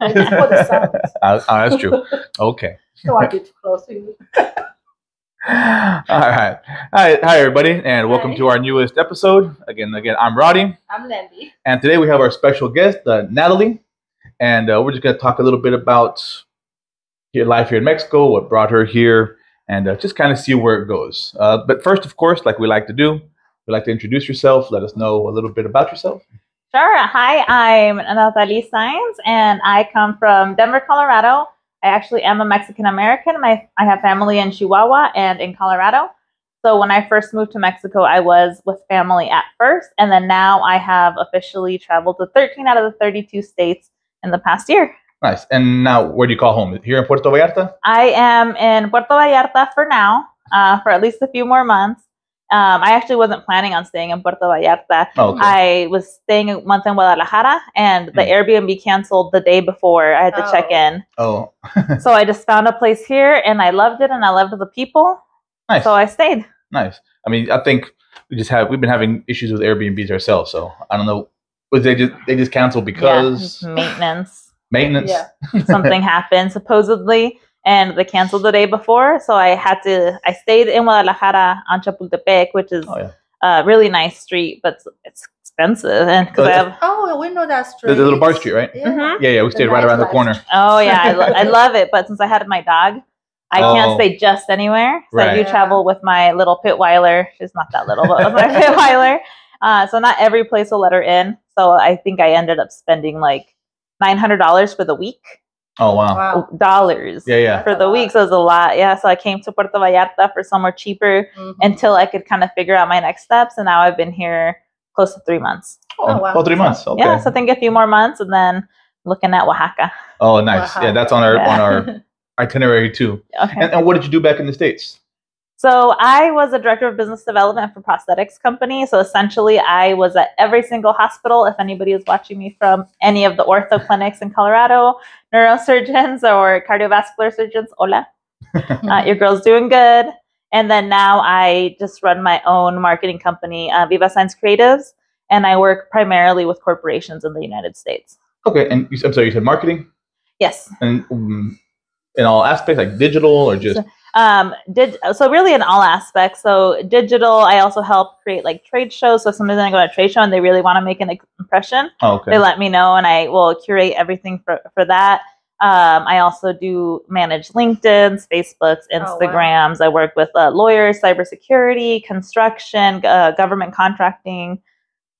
And for the sound. I'll ask you. Okay. So I get to close you. All right. Hi, everybody, and welcome to our newest episode. Again, I'm Roddy. I'm Lendy. And today we have our special guest, Nataly. And we're just going to talk a little bit about your life here in Mexico, what brought her here, and just kind of see where it goes. But first, of course, like we like to do, we'd like to introduce yourself. Let us know a little bit about yourself. Sure. Hi, I'm Nataly Saenz, and I come from Denver, Colorado. I actually am a Mexican-American. I have family in Chihuahua and in Colorado. So when I first moved to Mexico, I was with family at first, and then now I have officially traveled to 13 out of the 32 states in the past year. Nice. And now, where do you call home? Here in Puerto Vallarta? I am in Puerto Vallarta for now, for at least a few more months. I actually wasn't planning on staying in Puerto Vallarta. Oh, okay. I was staying a month in Guadalajara, and the Airbnb canceled the day before. I had to check in. Oh. So I just found a place here, and I loved it, and I loved the people. Nice. So I stayed. Nice. I mean, I think we've been having issues with Airbnbs ourselves. So I don't know. They just canceled because maintenance. Maintenance. Yeah. Something happened supposedly. And they canceled the day before, so I stayed in Guadalajara on Chapultepec, which is a really nice street, but it's expensive. And we know that street. The little bar street, right? Yeah, yeah. We stayed right around the corner. Oh, yeah. I love it, but since I had my dog, I can't stay just anywhere. So I do travel with my little Pitweiler. She's not that little, but with my Pitweiler. So not every place will let her in. So I think I ended up spending like $900 for the week. Oh, wow. Dollars for the week. So it was a lot. Yeah. So I came to Puerto Vallarta for somewhere cheaper until I could kind of figure out my next steps. And now I've been here close to 3 months. Oh, wow. Oh, 3 months. Okay. Yeah. So I think a few more months and then looking at Oaxaca. Oh, nice. Oaxaca. Yeah. That's on our itinerary too. Okay. And what did you do back in the States? So I was a director of business development for prosthetics company. So essentially I was at every single hospital. If anybody is watching me from any of the ortho clinics in Colorado, neurosurgeons or cardiovascular surgeons, hola, your girl's doing good. And then now I just run my own marketing company, Viva Science Creatives. And I work primarily with corporations in the United States. Okay. And I'm sorry, you said marketing? Yes. And in all aspects, like digital or just... So really in all aspects. So digital, I also help create like trade shows. So if somebody's going to go to a trade show and they really want to make an impression, they let me know and I will curate everything for that. I also do manage LinkedIn's, Facebook's, Instagrams. I work with lawyers, cybersecurity, construction, government contracting.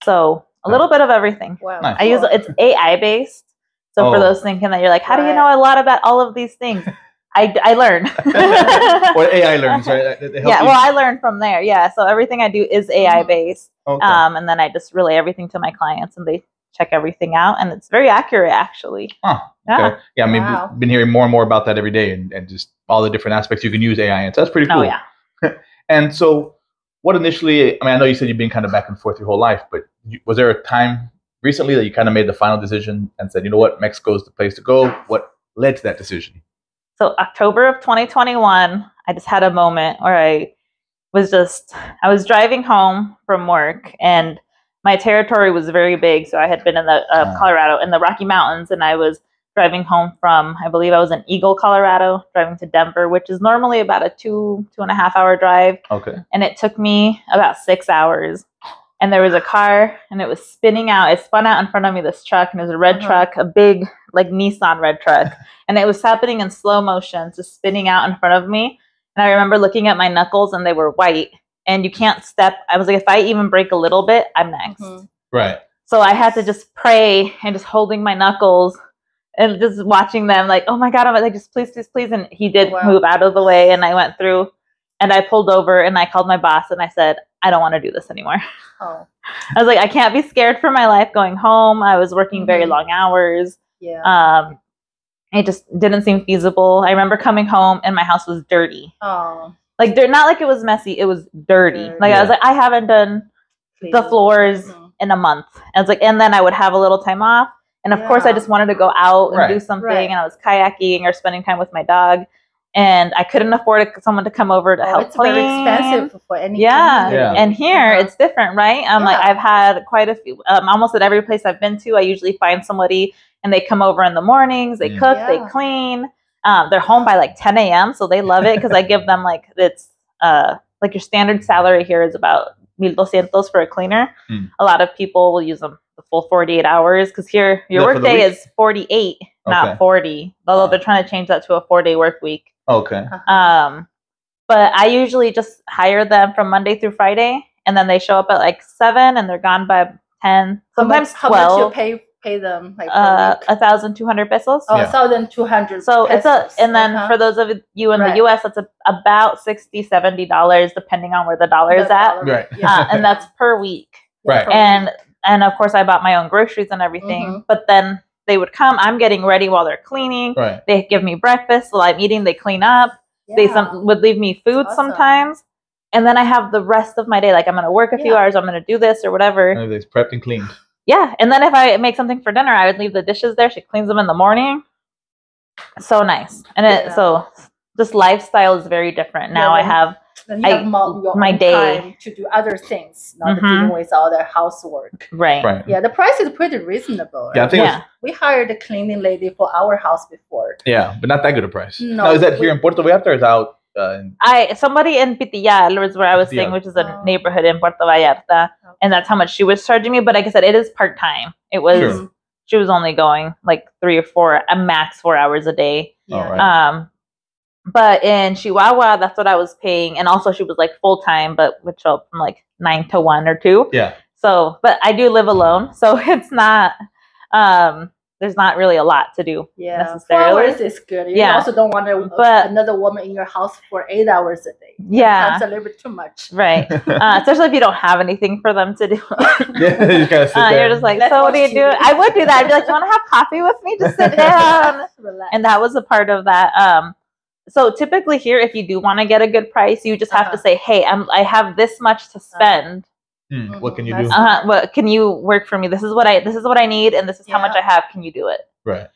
So a little bit of everything. Wow. Nice. It's AI based. So for those thinking that you're like, how do you know a lot about all of these things? I learn. Well, AI learns, right? I learn from there. Yeah, so everything I do is AI-based. Okay. And then I just relay everything to my clients, and they check everything out. And it's very accurate, actually. Huh. Yeah. Okay. Yeah, I mean, we've been hearing more and more about that every day and just all the different aspects you can use AI in. So that's pretty cool. Oh, yeah. And so what initially, I mean, I know you said you've been kind of back and forth your whole life, but was there a time recently that you kind of made the final decision and said, you know what, Mexico's the place to go? What led to that decision? So October of 2021, I just had a moment where I was driving home from work and my territory was very big. So I had been in the Colorado, in the Rocky Mountains, and I was driving home from, I believe I was in Eagle, Colorado, driving to Denver, which is normally about a 2.5 hour drive. Okay. And it took me about 6 hours. And there was a car and it was spinning out. It spun out in front of me, this truck, and it was a red truck, a big like Nissan red truck. And it was happening in slow motion, just spinning out in front of me. And I remember looking at my knuckles and they were white and you can't step. I was like, if I even brake a little bit, I'm next. Right. So I had to just pray and just holding my knuckles and just watching them like, oh my God, I'm like, just please, please, please. And he did move out of the way and I went through. And I pulled over and I called my boss and I said, I don't want to do this anymore. Oh. I was like, I can't be scared for my life going home. I was working very long hours. Yeah. It just didn't seem feasible. I remember coming home and my house was dirty. Oh. Like, not like it was messy. It was dirty. Like, I was like, I haven't done the floors in a month. I was like, and then I would have a little time off. And of course, I just wanted to go out and do something. Right. And I was kayaking or spending time with my dog. And I couldn't afford someone to come over to help it's clean. It's very expensive for anything. Yeah. And here it's different, right? Like I've had quite a few, almost at every place I've been to, I usually find somebody and they come over in the mornings, they cook, they clean. They're home by like 10 a.m. So they love it because I give them like, it's like your standard salary here is about 1,200 for a cleaner. A lot of people will use them the full 48 hours because here your workday is 48, not 40. Although they're trying to change that to a 4-day work week. But I usually just hire them from Monday through Friday, and then they show up at like 7 and they're gone by 10. Sometimes how 12. How much you pay them? Like 1,200 pesos. Oh, 1,200. So pesos. It's a, and then for those of you in the US, that's about $60-$70 depending on where the dollar is at. And that's per week. And of course I bought my own groceries and everything, but then they would come, I'm getting ready while they're cleaning. They give me breakfast while I'm eating, they clean up. They would leave me food sometimes. And then I have the rest of my day. Like I'm going to work a few hours, I'm going to do this or whatever. Everything's prepped and cleaned. And then if I make something for dinner, I would leave the dishes there. She cleans them in the morning. So nice. And it, so this lifestyle is very different. Now I have, my day time to do other things, not dealing with all the housework. Yeah, the price is pretty reasonable. Right? Yeah, I think we hired a cleaning lady for our house before. But not that good a price. No, is that here in Puerto Vallarta or is out? Somebody in Pitillal was where I was staying, which is a neighborhood in Puerto Vallarta, and that's how much she was charging me. But like I said, it is part time. It was she was only going like 3 or 4, a max 4 hours a day. But in Chihuahua, that's what I was paying, and also she was like full time, but would show up from like 9 to 1 or 2. So, but I do live alone, so it's not. There's not really a lot to do. Necessarily. 4 hours is good. You also don't want to, another woman in your house for 8 hours a day. That's a little bit too much. Especially if you don't have anything for them to do. You gotta sit down. You're just like, so what do you do? I would do that. I'd be like, you want to have coffee with me? Just sit down. Relax. And that was a part of that. So typically here, if you do want to get a good price, you just have to say, hey, I have this much to spend. What can you do? What can you work for me? This is what I need, and this is how much I have. Can you do it? But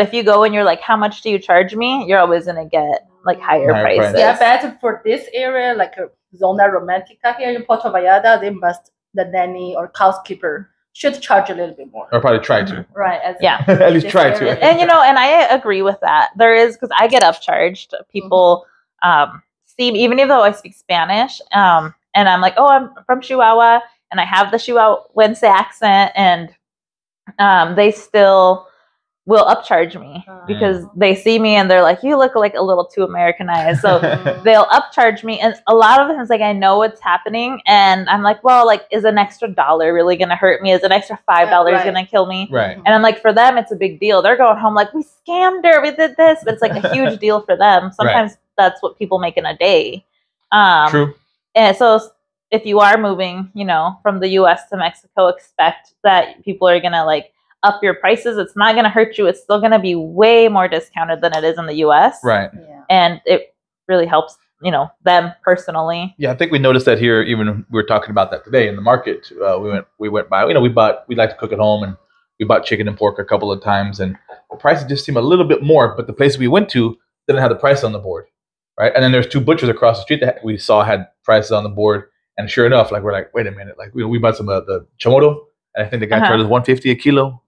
if you go and you're like, how much do you charge me? You're always gonna get like higher prices. But for this area, like Zona Romantica here in Puerto Vallarta, they must the nanny or housekeeper should charge a little bit more. Or probably try to. At least try to. And you know, and I agree with that. There is because I get upcharged. People see, even though I speak Spanish. And I'm like, oh, I'm from Chihuahua, and I have the Chihuahuense accent, and they still will upcharge me because they see me and they're like, you look like a little too Americanized. So they'll upcharge me, and a lot of times, like, I know what's happening, and I'm like, well, like, is an extra $1 really going to hurt me? Is an extra $5 going to kill me? And I'm like, for them, it's a big deal. They're going home like, we scammed her, we did this, but it's like a huge deal for them. Sometimes that's what people make in a day. True. And so if you are moving, you know, from the U.S. to Mexico, expect that people are going to, like, up your prices. It's not going to hurt you. It's still going to be way more discounted than it is in the U.S. And it really helps, you know, them personally. I think we noticed that here, even we were talking about that today in the market. We went by, you know, we like to cook at home, and we bought chicken and pork a couple of times. And the prices just seem a little bit more, but the place we went to didn't have the price on the board. And then there's two butchers across the street that we saw had prices on the board. And sure enough, like, we're like, wait a minute. Like, we bought some of the chamorro, and I think the guy charged us $150 a kilo.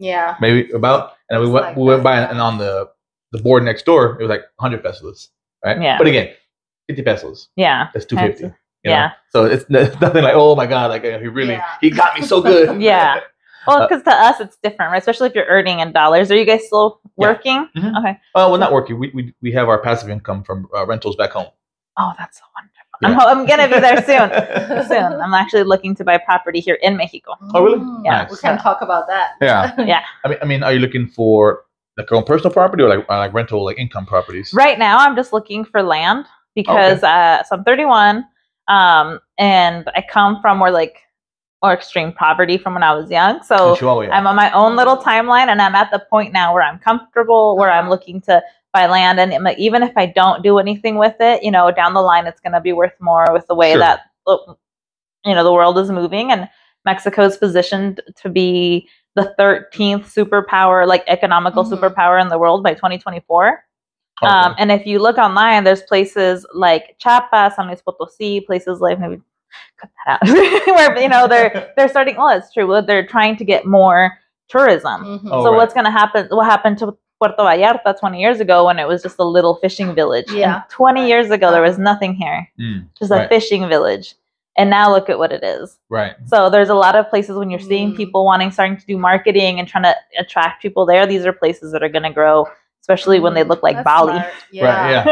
Maybe about. And we went, like we went by, and on the board next door, it was like 100 pesos. But again, 50 pesos. That's 250. So it's nothing like, oh, my God. Like, he really, he got me so good. Well, because to us, it's different, right? Especially if you're earning in dollars. Are you guys still working? Okay. Well, not working. We have our passive income from rentals back home. Oh, that's so wonderful. I'm going to be there soon. I'm actually looking to buy property here in Mexico. Oh, really? Nice. We can talk about that. I mean, are you looking for like your own personal property or like rental, like income properties? Right now, I'm just looking for land because so I'm 31 and I come from where like, or extreme poverty from when I was young. So I'm on my own little timeline, and I'm at the point now where I'm comfortable, where I'm looking to buy land. And even if I don't do anything with it, you know, down the line, it's going to be worth more with the way that, you know, the world is moving. And Mexico's positioned to be the 13th superpower, like economical superpower in the world by 2024. And if you look online, there's places like Chiapas, San Luis Potosí, places like maybe cut that out where you know they're starting well it's true they're trying to get more tourism. Mm-hmm. Oh, so right. What's going to happen? What happened to Puerto Vallarta 20 years ago when it was just a little fishing village? Yeah. And 20 right. years ago, there was nothing here. Mm. Just a right. fishing village. And now look at what it is. Right. So there's a lot of places when you're seeing people starting to do marketing and trying to attract people there. These are places that are going to grow, especially when they look like that's Bali. Smart. Yeah.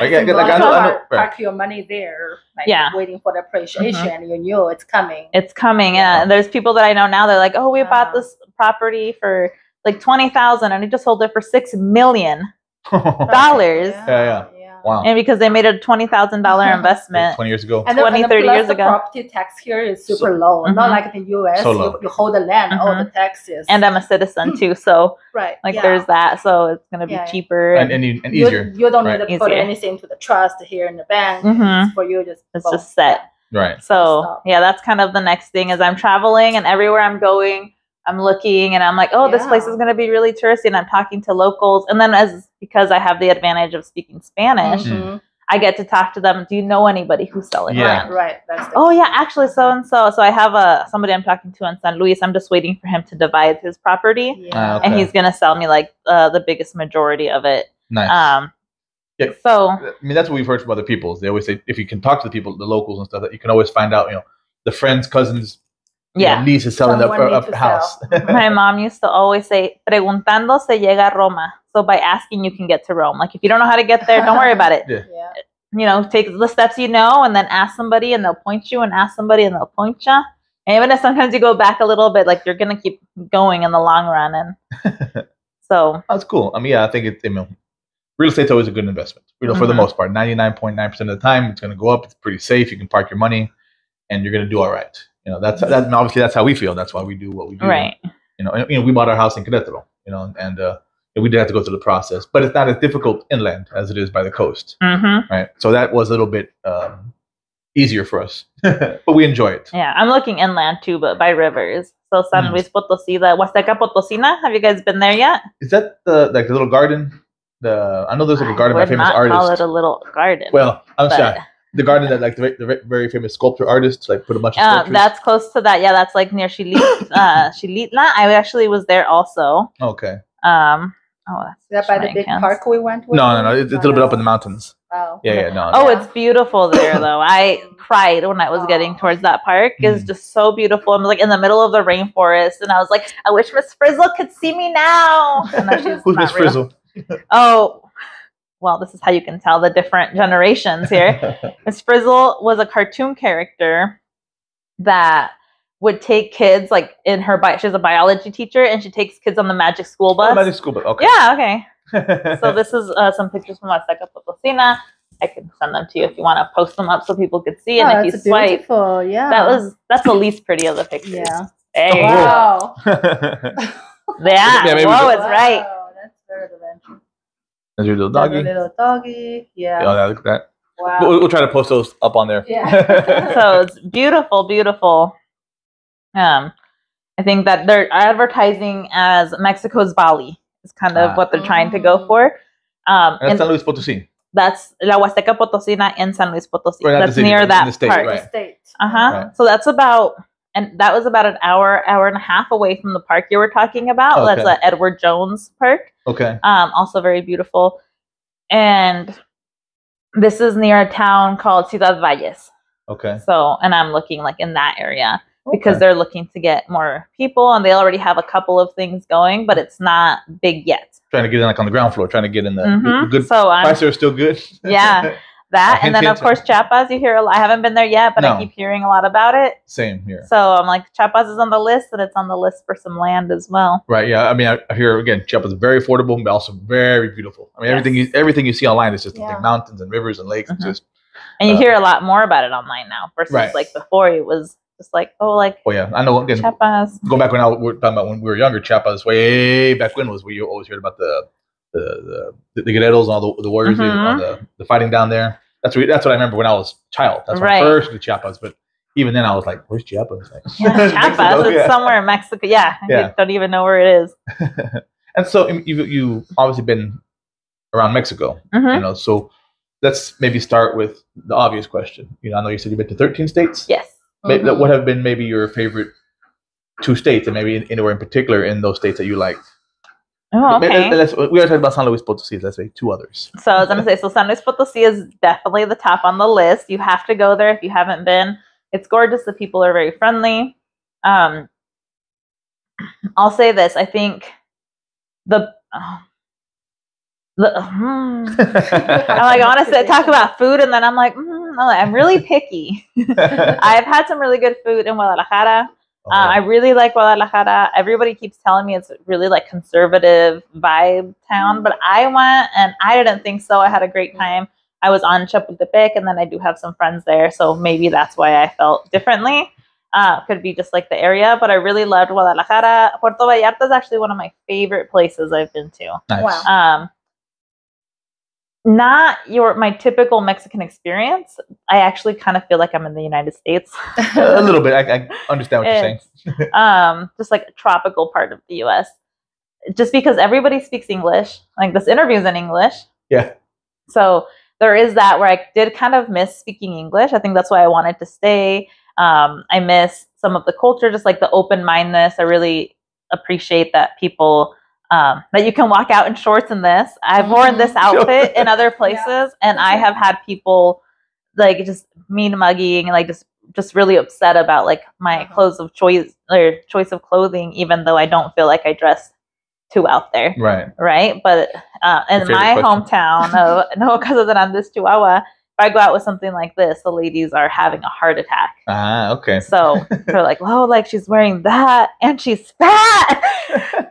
Right, yeah. Park your money there. Like, yeah. Waiting for the appreciation. Mm-hmm. You knew it's coming. It's coming. Yeah. And there's people that I know now. They're like, oh, we bought this property for like $20,000 and we just sold it for $6 million. Yeah. Yeah. Wow. And because they made a $20,000 investment 20 years ago, 20, 30 years ago. Property tax here is super low, not like the US. So you hold the land, all the taxes. And I'm a citizen too, so there's that. So it's gonna be cheaper and easier. You don't need to put anything to the trust here in the bank. For you, it's just set. Right. So yeah, that's kind of the next thing is I'm traveling and everywhere I'm going, I'm looking and I'm like, oh, this place is going to be really touristy. And I'm talking to locals. And then because I have the advantage of speaking Spanish, I get to talk to them. Do you know anybody who's selling land? Right. That's the key. Yeah, actually, so-and-so. So I have somebody I'm talking to in San Luis. I'm just waiting for him to divide his property. Yeah. Okay. And he's going to sell me like the biggest majority of it. Nice. Yeah. So, I mean, that's what we've heard from other people. They always say if you can talk to the people, the locals and stuff, that you can always find out, the friends, cousins, yeah, niece is selling up the house. My mom used to always say, "Preguntando se llega a Roma." So by asking, you can get to Rome. Like if you don't know how to get there, don't worry about it. Yeah. Take the steps and then ask somebody, and they'll point you, and ask somebody, and they'll point you. And even if sometimes you go back a little bit, like you're gonna keep going in the long run. And so that's cool. I mean, yeah, I think real estate's always a good investment. For the most part, 99.9% of the time, it's gonna go up. It's pretty safe. You can park your money, and you're gonna do all right. Obviously that's how we feel. That's why we do what we do. Right. We bought our house in Querétaro, and we did have to go through the process, but it's not as difficult inland as it is by the coast. Mm-hmm. Right. So that was a little bit easier for us, but we enjoy it. Yeah. I'm looking inland too, but by rivers. So San Luis Potosí, La Huasteca Potosina. Have you guys been there yet? Is that the little garden? I know there's like a garden by a famous artist. I would not call it a little garden. Well, I'm sorry. The garden that like the very famous sculptor artists like put a bunch of sculptures. That's close to that. Yeah, that's like near Xilitla. I actually was there also. Okay. Is that by the big park we went with? No. It's a little bit up in the mountains. Oh. Yeah. No. Oh, it's beautiful there though. I cried when I was getting towards that park. It's just so beautiful. I'm like in the middle of the rainforest, and I was like, I wish Miss Frizzle could see me now. And she's who's Miss Frizzle? Oh. Well, this is how you can tell the different generations here. Miss Frizzle was a cartoon character that would take kids like in her bike. She's a biology teacher, and she takes kids on the Magic School Bus. Magic School Bus, okay. Yeah, okay. So this is some pictures from La Huasteca Potosina. I can send them to you if you want to post them up so people could see. And if you swipe, beautiful. Yeah, that's the least pretty of the pictures. Yeah. Hey, wow. Yeah. Whoa, it's right. Wow, that's very adventurous. There's your little doggy. Yeah. Yeah, look at that. Wow. We'll try to post those up on there. Yeah. So it's beautiful, beautiful. I think that they're advertising as Mexico's Bali. It's kind of what they're trying to go for. That's San Luis Potosí. That's La Huasteca Potosina in San Luis Potosí. Right, that's near that park. Right. Right. So that's about an hour and a half away from the park you were talking about. Okay. That's Edward Jones Park. Okay. Also very beautiful. And this is near a town called Ciudad Valles. Okay. So, and I'm looking like in that area because they're looking to get more people, and they already have a couple of things going, but it's not big yet. Trying to get in like on the ground floor, trying to get in the good. So prices are still good. Yeah. That and then of course Chiapas, you hear a lot. I haven't been there yet, but I keep hearing a lot about it. Same here. So I'm like, Chiapas is on the list, and it's on the list for some land as well. Right. Yeah. I mean, I hear again, Chiapas is very affordable, but also very beautiful. I mean, everything you see online is just like mountains and rivers and lakes. And you hear a lot more about it online now versus like before. It was just like I know. Again, Chiapas. Go back when we were talking about when we were younger. Chiapas way back when was where you always heard about the guerreros and all the warriors, all the fighting down there. That's what I remember when I was a child. That's when I first to Chiapas. But even then, I was like, "Where's Chiapas?" Like, Chiapas is somewhere in Mexico. Yeah. I don't even know where it is. And so you obviously been around Mexico, So let's maybe start with the obvious question. I know you said you've been to 13 states. Yes. What have been maybe your favorite two states and maybe anywhere in particular in those states that you like. Oh, okay. We are talking about San Luis Potosí. Let's say two others. So I was going to say, so San Luis Potosí is definitely the top on the list. You have to go there if you haven't been. It's gorgeous. The people are very friendly. I'll say this. I think I'm like, honestly, I talk about food and then I'm like, I'm really picky. I've had some really good food in Guadalajara. I really like Guadalajara. Everybody keeps telling me it's really like conservative vibe town, but I went and I didn't think so. I had a great time. I was on Chapultepec and then I do have some friends there. So maybe that's why I felt differently. Could be just like the area, but I really loved Guadalajara. Puerto Vallarta is actually one of my favorite places I've been to. Nice. Wow. Not my typical Mexican experience. I actually kind of feel like I'm in the United States. A little bit. I understand what you're saying. Just like a tropical part of the U.S. Just because everybody speaks English. Like this interview is in English. Yeah. So there is that where I did kind of miss speaking English. I think that's why I wanted to stay. I miss some of the culture, just like the open-mindedness. I really appreciate that people... that you can walk out in shorts in this. I've worn this outfit in other places, and I have had people like just mean mugging and like just really upset about like my choice of clothing, even though I don't feel like I dress too out there. Right. Right. But in my hometown of Nuevo Casas Grandes, Chihuahua, if I go out with something like this, the ladies are having a heart attack. Ah, okay. So they're like, "Whoa, like she's wearing that and she's fat."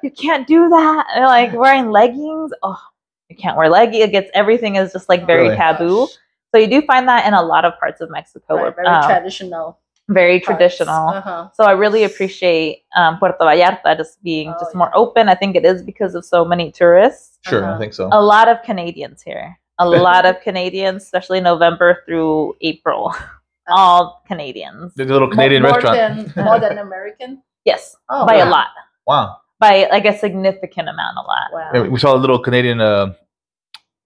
You can't do that. And like wearing leggings. Oh, you can't wear leggings. It gets everything is just like very taboo. So you do find that in a lot of parts of Mexico. Right, very traditional. Very parts. Traditional. So I really appreciate Puerto Vallarta just being more open. I think it is because of so many tourists. Sure, I think so. A lot of Canadians here. A lot of Canadians, especially November through April. All Canadians. There's a little Canadian restaurant. More than American? Yes. Oh, by a lot. Wow. By like a significant amount, a lot. Wow. Yeah, we saw a little Canadian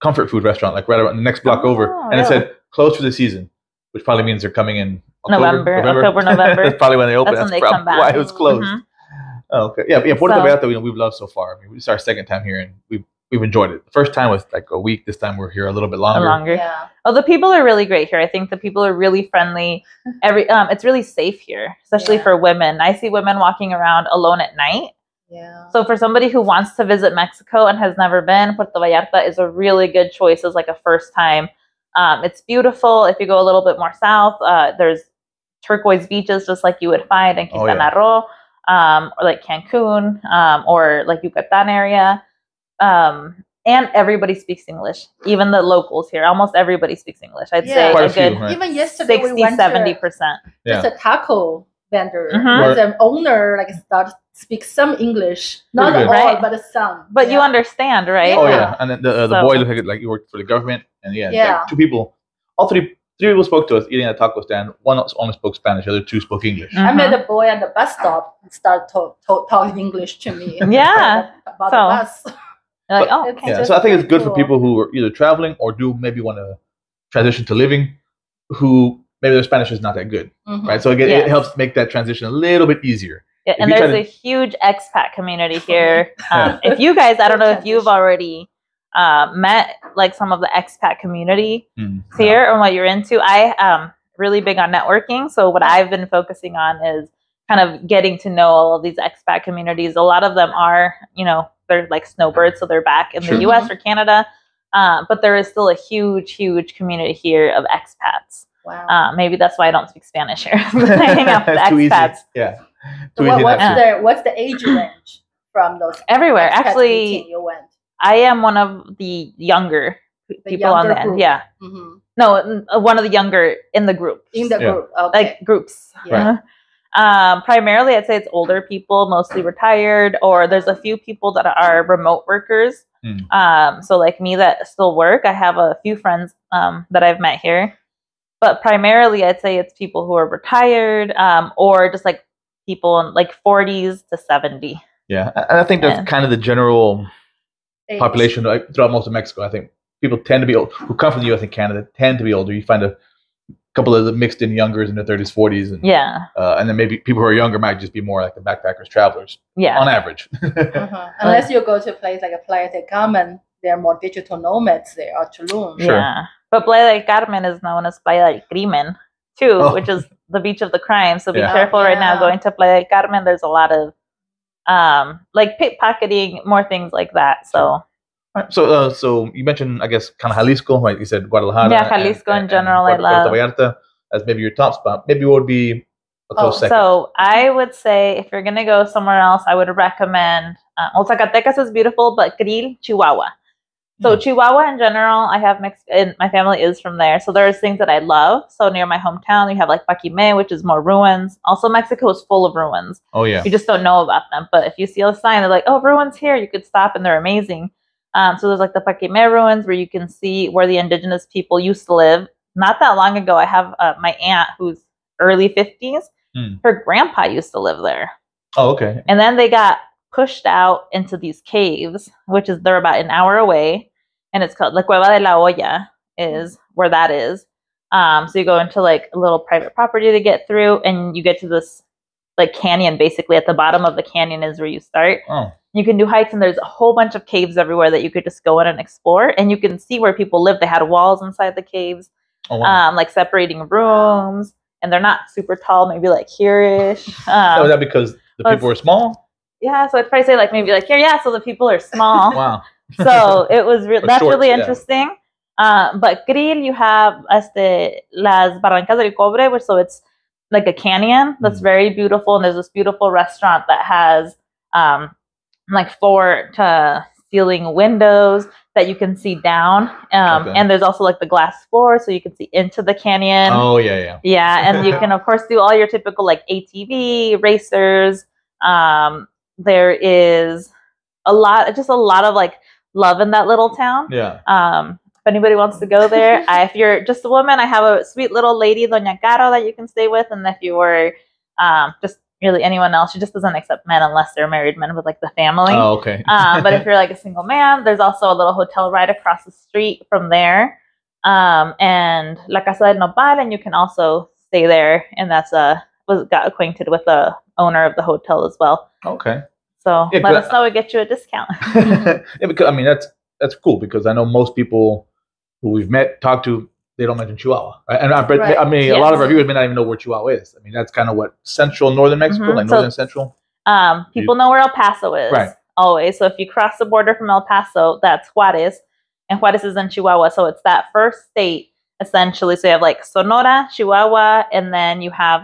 comfort food restaurant, like right around the next block over, and it said closed for the season, which probably means they're coming in October, November. That's probably when they open. That's when they come back. Why it was closed. Okay, yeah. Puerto Vallarta, we've loved so far. I mean, it's our second time here, and we've enjoyed it. The first time was like a week. This time we're here a little bit longer. Yeah. Oh, the people are really great here. I think the people are really friendly. It's really safe here, especially for women. I see women walking around alone at night. Yeah. So for somebody who wants to visit Mexico and has never been, Puerto Vallarta is a really good choice as like a first time. It's beautiful. If you go a little bit more south, there's turquoise beaches just like you would find in Quintana Roo, or like Cancun, or like Yucatan area. And everybody speaks English. Even the locals here, almost everybody speaks English. I'd say quite a good few, even yesterday 60, we went 70%. There's a taco vendor. The owner speak some English, not all, but some. But you understand, right? Oh yeah, and then the boy looked like he worked for the government, and like two people, three people spoke to us eating at a taco stand. One only spoke Spanish, the other two spoke English. I met a boy at the bus stop and started talking English to me. About the bus. Like, so I think it's good for people who are either traveling or do maybe want to transition to living, who maybe their Spanish is not that good, right? So again, it helps make that transition a little bit easier. Yeah, and there's a huge expat community here. If you guys, I don't know if you've already met like some of the expat community here and what you're into. I am really big on networking. So what I've been focusing on is kind of getting to know all of these expat communities. A lot of them are, they're like snowbirds. So they're back in the US or Canada. But there is still a huge, huge community here of expats. Wow. Maybe that's why I don't speak Spanish here. I hang out with expats. Yeah. So what's the age range from those? Everywhere, actually. You went. I am one of the younger people on the end. Yeah. No, one of the younger in the group. In the group, like groups. Yeah. Primarily, I'd say it's older people, mostly retired, or there's a few people that are remote workers. So like me that still work. I have a few friends that I've met here, but primarily, I'd say it's people who are retired or just like. People in like 40s to 70. Yeah, and I think that's kind of the general population throughout most of Mexico. I think people tend to be old who come from the U.S. and Canada tend to be older. You find couple of the mixed in youngers in their 30s, 40s. And, yeah. And then maybe people who are younger might just be more like the backpackers, travelers. Yeah. On average. Unless you go to a place like a Playa del Carmen, they're more digital nomads there or Tulum. Sure. Yeah. But Playa del Carmen is known as Playa del Crimen, too, which is the beach of the crime. So be careful right now going to Playa del Carmen. There's a lot of like pickpocketing, more things like that. So. Right. So, so you mentioned, I guess, kind of Jalisco, like you said, Guadalajara. Yeah, Jalisco and, in general, and I love. Puerto Vallarta as maybe your top spot. Maybe what would be a close second? So I would say if you're going to go somewhere else, I would recommend, well, Zacatecas is beautiful, but Creel, Chihuahua. So Chihuahua in general, I have mixed, and my family is from there. So there's things that I love. So near my hometown, you have like Paquime, which is more ruins. Also, Mexico is full of ruins. Oh, yeah. You just don't know about them. But if you see a sign, they're like, oh, ruins here. You could stop and they're amazing. So there's like the Paquime ruins where you can see where the indigenous people used to live. Not that long ago, I have my aunt who's early 50s. Her grandpa used to live there. Oh, okay. And then they got pushed out into these caves, which is they're about an hour away. And it's called La Cueva de la Hoya is where that is. So you go into like a little private property to get through, and you get to this like canyon. Basically, at the bottom of the canyon is where you start. Oh. You can do hikes, and there's a whole bunch of caves everywhere that you could just go in and explore. And you can see where people live. They had walls inside the caves, like separating rooms, and they're not super tall. Maybe like here-ish. Oh, is that because the people were small? Yeah, so I'd probably say like maybe like here. Yeah, so the people are small. Wow. So it was really interesting. But Creel, you have Las Barrancas del Cobre, which so it's like a canyon that's very beautiful. And there's this beautiful restaurant that has like floor to ceiling windows that you can see down. And there's also like the glass floor so you can see into the canyon. Oh, yeah, yeah. Yeah, and you can, of course, do all your typical like ATV, racers. There is a lot of like love in that little town. Yeah. If anybody wants to go there, if you're just a woman, I have a sweet little lady, Doña Caro, that you can stay with. And if you were just really anyone else, she just doesn't accept men unless they're married men with like the family. Oh, okay. But if you're like a single man, there's also a little hotel right across the street from there. And La Casa del Nopal, and you can also stay there. And that's got acquainted with the owner of the hotel as well. Okay. So yeah, let us know, we get you a discount. Yeah, because, I mean, that's cool because I know most people who we've met, talked to, they don't mention Chihuahua. Right? And I mean, a lot of our viewers may not even know where Chihuahua is. I mean, that's kind of what central northern Mexico, like northern central. People know where El Paso is always. So if you cross the border from El Paso, that's Juarez. And Juarez is in Chihuahua. So it's that first state, essentially. So you have like Sonora, Chihuahua, and then you have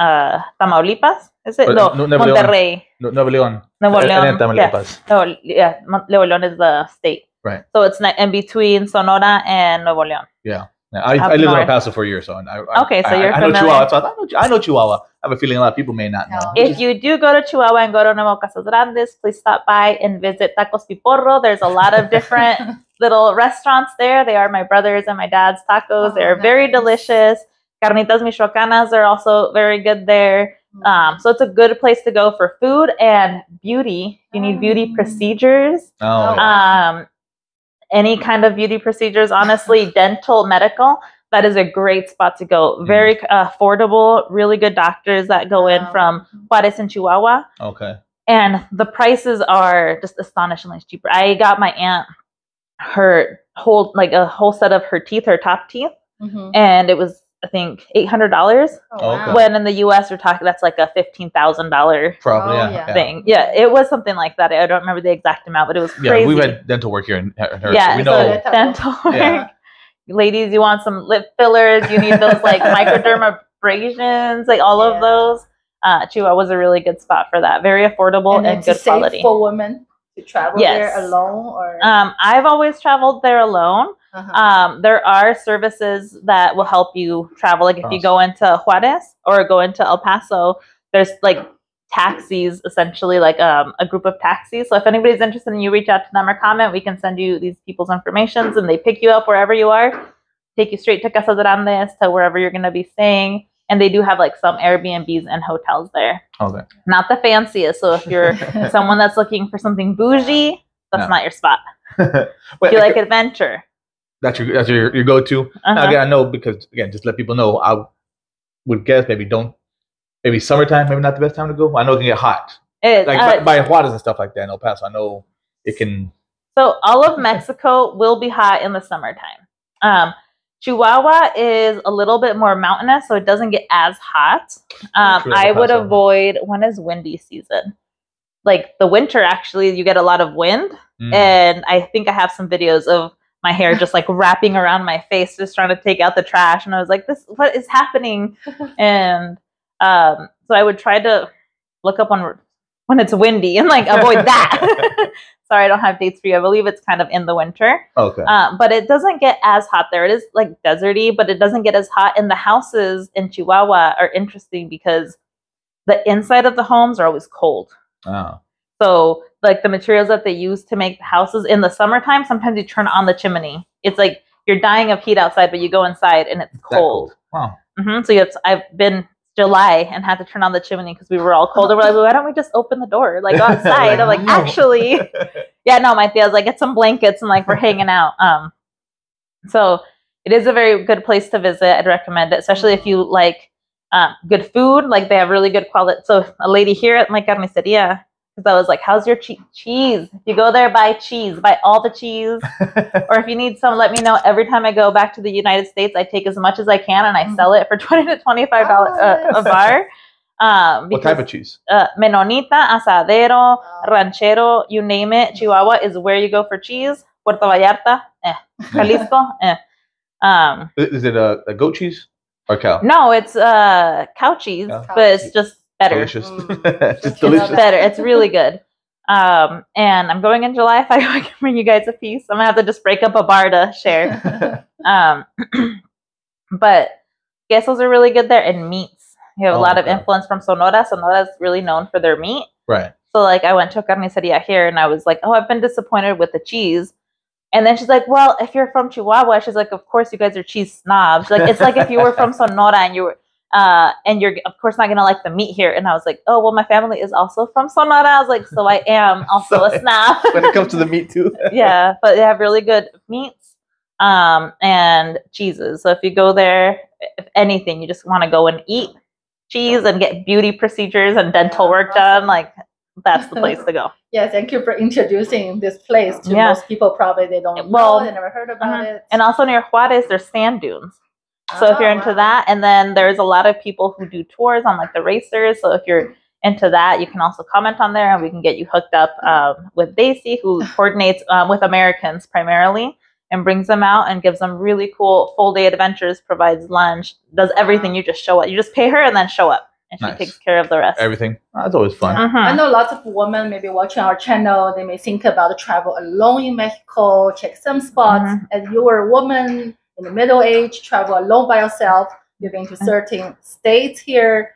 Tamaulipas. Is it? No, Monterrey. Nuevo León. Nuevo León. Yes. No, yeah, Nuevo León is the state. Right. So it's not in between Sonora and Nuevo León. Yeah. I lived in El Paso for a year, so I know Chihuahua. So I know Chihuahua. I have a feeling a lot of people may not know. If you do go to Chihuahua and go to Nuevo Casas Grandes, please stop by and visit Tacos Piporro. There's a lot of different little restaurants there. They are my brother's and my dad's tacos. They're very delicious. Carnitas Michoacanas are also very good there. So it's a good place to go for food and beauty. You need beauty procedures. Any kind of beauty procedures, honestly, dental, medical, that is a great spot to go. Very affordable, really good doctors that go in from Juarez and Chihuahua. Okay. And the prices are just astonishingly cheaper. I got my aunt her whole, like a whole set of her teeth, her top teeth, and it was I think $800. Oh, wow. When in the US we're talking that's like a $15,000 thing. Yeah, it was something like that. I don't remember the exact amount, but it was crazy. Yeah, we've had dental work here in her. Yeah, so we know dental work. Yeah. Ladies, you want some lip fillers? You need those like microdermabrasions, like all of those. Chihuahua was a really good spot for that. Very affordable and good quality. For women to travel there alone, or I've always traveled there alone. There are services that will help you travel. Like if you go into Juarez or go into El Paso, there's like taxis, essentially like a group of taxis. So if anybody's interested and you reach out to them or comment, we can send you these people's informations and they pick you up wherever you are, take you straight to Casas Grandes, to wherever you're going to be staying. And they do have like some Airbnbs and hotels there. Okay. Not the fanciest. So if you're someone that's looking for something bougie, that's not your spot. If you like adventure. That's your go-to. Uh-huh. Again, I know because again, just let people know. I would guess maybe summertime, maybe not the best time to go. I know it can get hot, by Juarez and stuff like that in El Paso. I know it can. So all of Mexico will be hot in the summertime. Chihuahua is a little bit more mountainous, so it doesn't get as hot. I would avoid, when is windy season? Like the winter, actually, you get a lot of wind. Mm. And I think I have some videos of my hair just like wrapping around my face, just trying to take out the trash. And I was like, what is happening? And so I would try to look up on when it's windy and like avoid that. Sorry, I don't have dates for you. I believe it's kind of in the winter. Okay. But it doesn't get as hot there. It is like deserty, but it doesn't get as hot. And the houses in Chihuahua are interesting because the inside of the homes are always cold. Oh. So like the materials that they use to make the houses in the summertime, sometimes you turn on the chimney. It's like you're dying of heat outside, but you go inside and it's cold. Wow. Mm-hmm. So I've been July and had to turn on the chimney because we were all cold. And we're like, well, why don't we just open the door, like outside? I'm like, actually, yeah, no, my tia's like, get some blankets and like we're hanging out. So it is a very good place to visit. I'd recommend it, especially if you like good food. Like they have really good quality. So a lady here at my carniceria, because I was like, how's your cheese? If you go there, buy cheese, buy all the cheese. Or if you need some, let me know. Every time I go back to the United States, I take as much as I can and I sell it for $20 to $25 a bar. What type of cheese? Menonita, Asadero, Ranchero, you name it. Chihuahua is where you go for cheese. Puerto Vallarta, Jalisco, Is it a goat cheese or cow? No, it's cow cheese, yeah. But it's just better. Delicious. It's delicious. Better. It's really good. And I'm going in July. If I can bring you guys a piece, I'm gonna have to just break up a bar to share. But quesos are really good there, and meats. You have a lot of influence from Sonora. Sonora is really known for their meat. Right. So like I went to a carniceria here, and I was like, oh, I've been disappointed with the cheese. And then she's like, well, if you're from Chihuahua, she's like, of course you guys are cheese snobs. Like it's like if you were from Sonora and you were. And you're of course not gonna like the meat here. And I was like, oh well, my family is also from Sonora. I was like, so I am also a snob when it comes to the meat too. Yeah, but they have really good meats and cheeses. So if you go there, if anything, you just want to go and eat cheese and get beauty procedures and dental work done. Like that's the place to go. Yeah, thank you for introducing this place to most people. Probably they don't know, they never heard about it. And also near Juarez, there's sand dunes. So if you're into that, and then there's a lot of people who do tours on like the racers. So if you're into that, you can also comment on there and we can get you hooked up with Daisy, who coordinates with Americans primarily and brings them out and gives them really cool full day adventures, provides lunch, does everything. You just show up. You just pay her and then show up. And she takes care of the rest. Everything. That's always fun. Mm-hmm. I know lots of women maybe watching our channel. They may think about travel alone in Mexico, check some spots. As you were a woman in the middle age, travel alone by yourself. You've been to certain states here.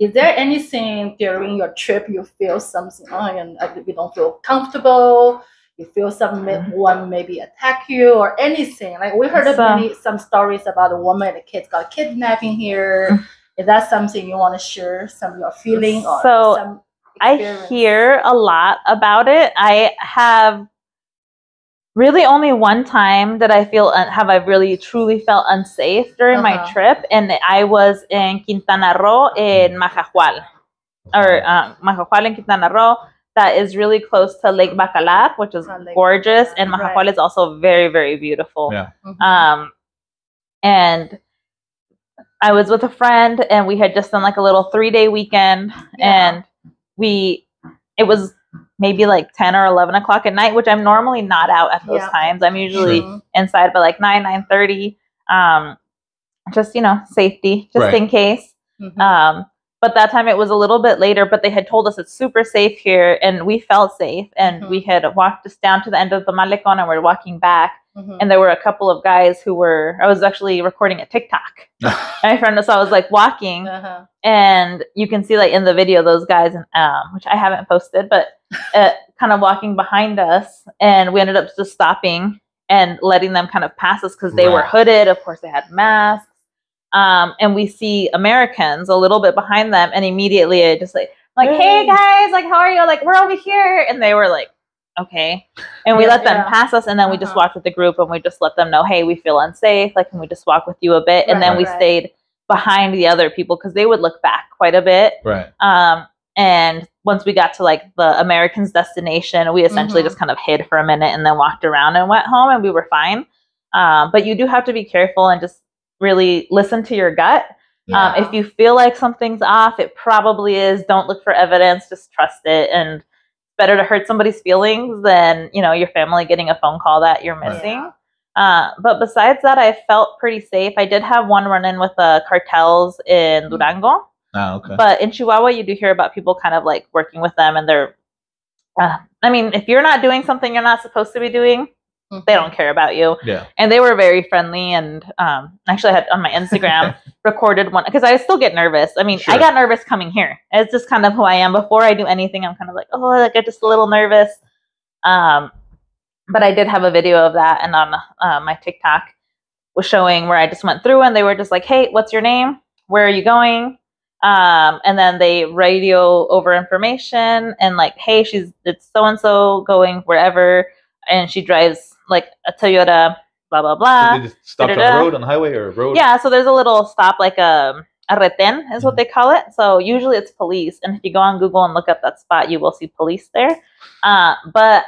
Is there anything during your trip you feel something you don't feel comfortable? You feel someone maybe attack you or anything? Like we heard some stories about a woman and the kids got kidnapped in here. Is that something you want to share? Some of your feeling or some experience? I hear a lot about it. I have. Really, only one time that I really truly felt unsafe during my trip, and I was in Quintana Roo in Majahual, or Majahual in Quintana Roo. That is really close to Lake Bacalar, which is gorgeous, and Majahual is also very, very beautiful. Yeah. And I was with a friend, and we had just done like a little 3-day weekend, and it was maybe like 10 or 11 o'clock at night, which I'm normally not out at those times. I'm usually inside by like 9, 9:30. Just, safety, just in case. But that time it was a little bit later, but they had told us it's super safe here and we felt safe. And we had walked us down to the end of the Malecon and we're walking back. And there were a couple of guys who were, I was actually recording a TikTok. My friend was, I was like walking and you can see like in the video, those guys, which I haven't posted, but kind of walking behind us. And we ended up just stopping and letting them kind of pass us because they were hooded. Of course, they had masks. And we see Americans a little bit behind them. And immediately I just like, hey guys, like, how are you? Like, we're over here. And they were like, okay. And we let them pass us, and then we just walked with the group, and we just let them know, hey, we feel unsafe. Like, can we just walk with you a bit? And then we stayed behind the other people because they would look back quite a bit. And once we got to like the Americans' destination, we essentially just kind of hid for a minute and then walked around and went home, and we were fine. But you do have to be careful and just really listen to your gut. If you feel like something's off, it probably is. Don't look for evidence. Just trust it. And better to hurt somebody's feelings than, you know, your family getting a phone call that you're missing. But besides that, I felt pretty safe. I did have one run-in with the cartels in Durango. But in Chihuahua, you do hear about people kind of like working with them, and they're, I mean, if you're not doing something you're not supposed to be doing, they don't care about you. And they were very friendly. And actually, I had on my Instagram recorded one because I still get nervous. I mean, I got nervous coming here. It's just kind of who I am. Before I do anything, I'm kind of like, oh, like I'm just a little nervous. But I did have a video of that, and on my TikTok was showing where I just went through, and they were just like, hey, what's your name? Where are you going? And then they radio over information and like, hey, it's so-and-so going wherever, and she drives like a Toyota, blah, blah, blah. So they just stopped on the road, on the highway or a road? Yeah, so there's a little stop, like a retén is what they call it. So usually it's police. And if you go on Google and look up that spot, you will see police there. But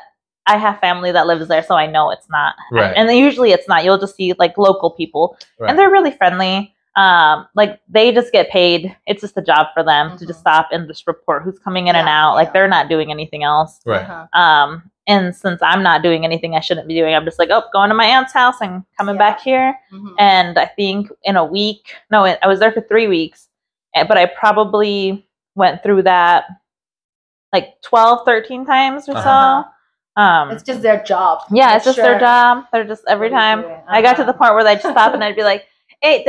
I have family that lives there, so I know it's not. And then usually it's not. You'll just see like local people. And they're really friendly. Like they just get paid. It's just a job for them to just stop and just report who's coming in and out. Like they're not doing anything else. And since I'm not doing anything I shouldn't be doing, I'm just like, oh, going to my aunt's house and coming back here. And I think in a week, no, I was there for 3 weeks, but I probably went through that like 12, 13 times or so. It's just their job. It's just their job. They're just every time. I got to the point where they'd stop and I'd be like, hey,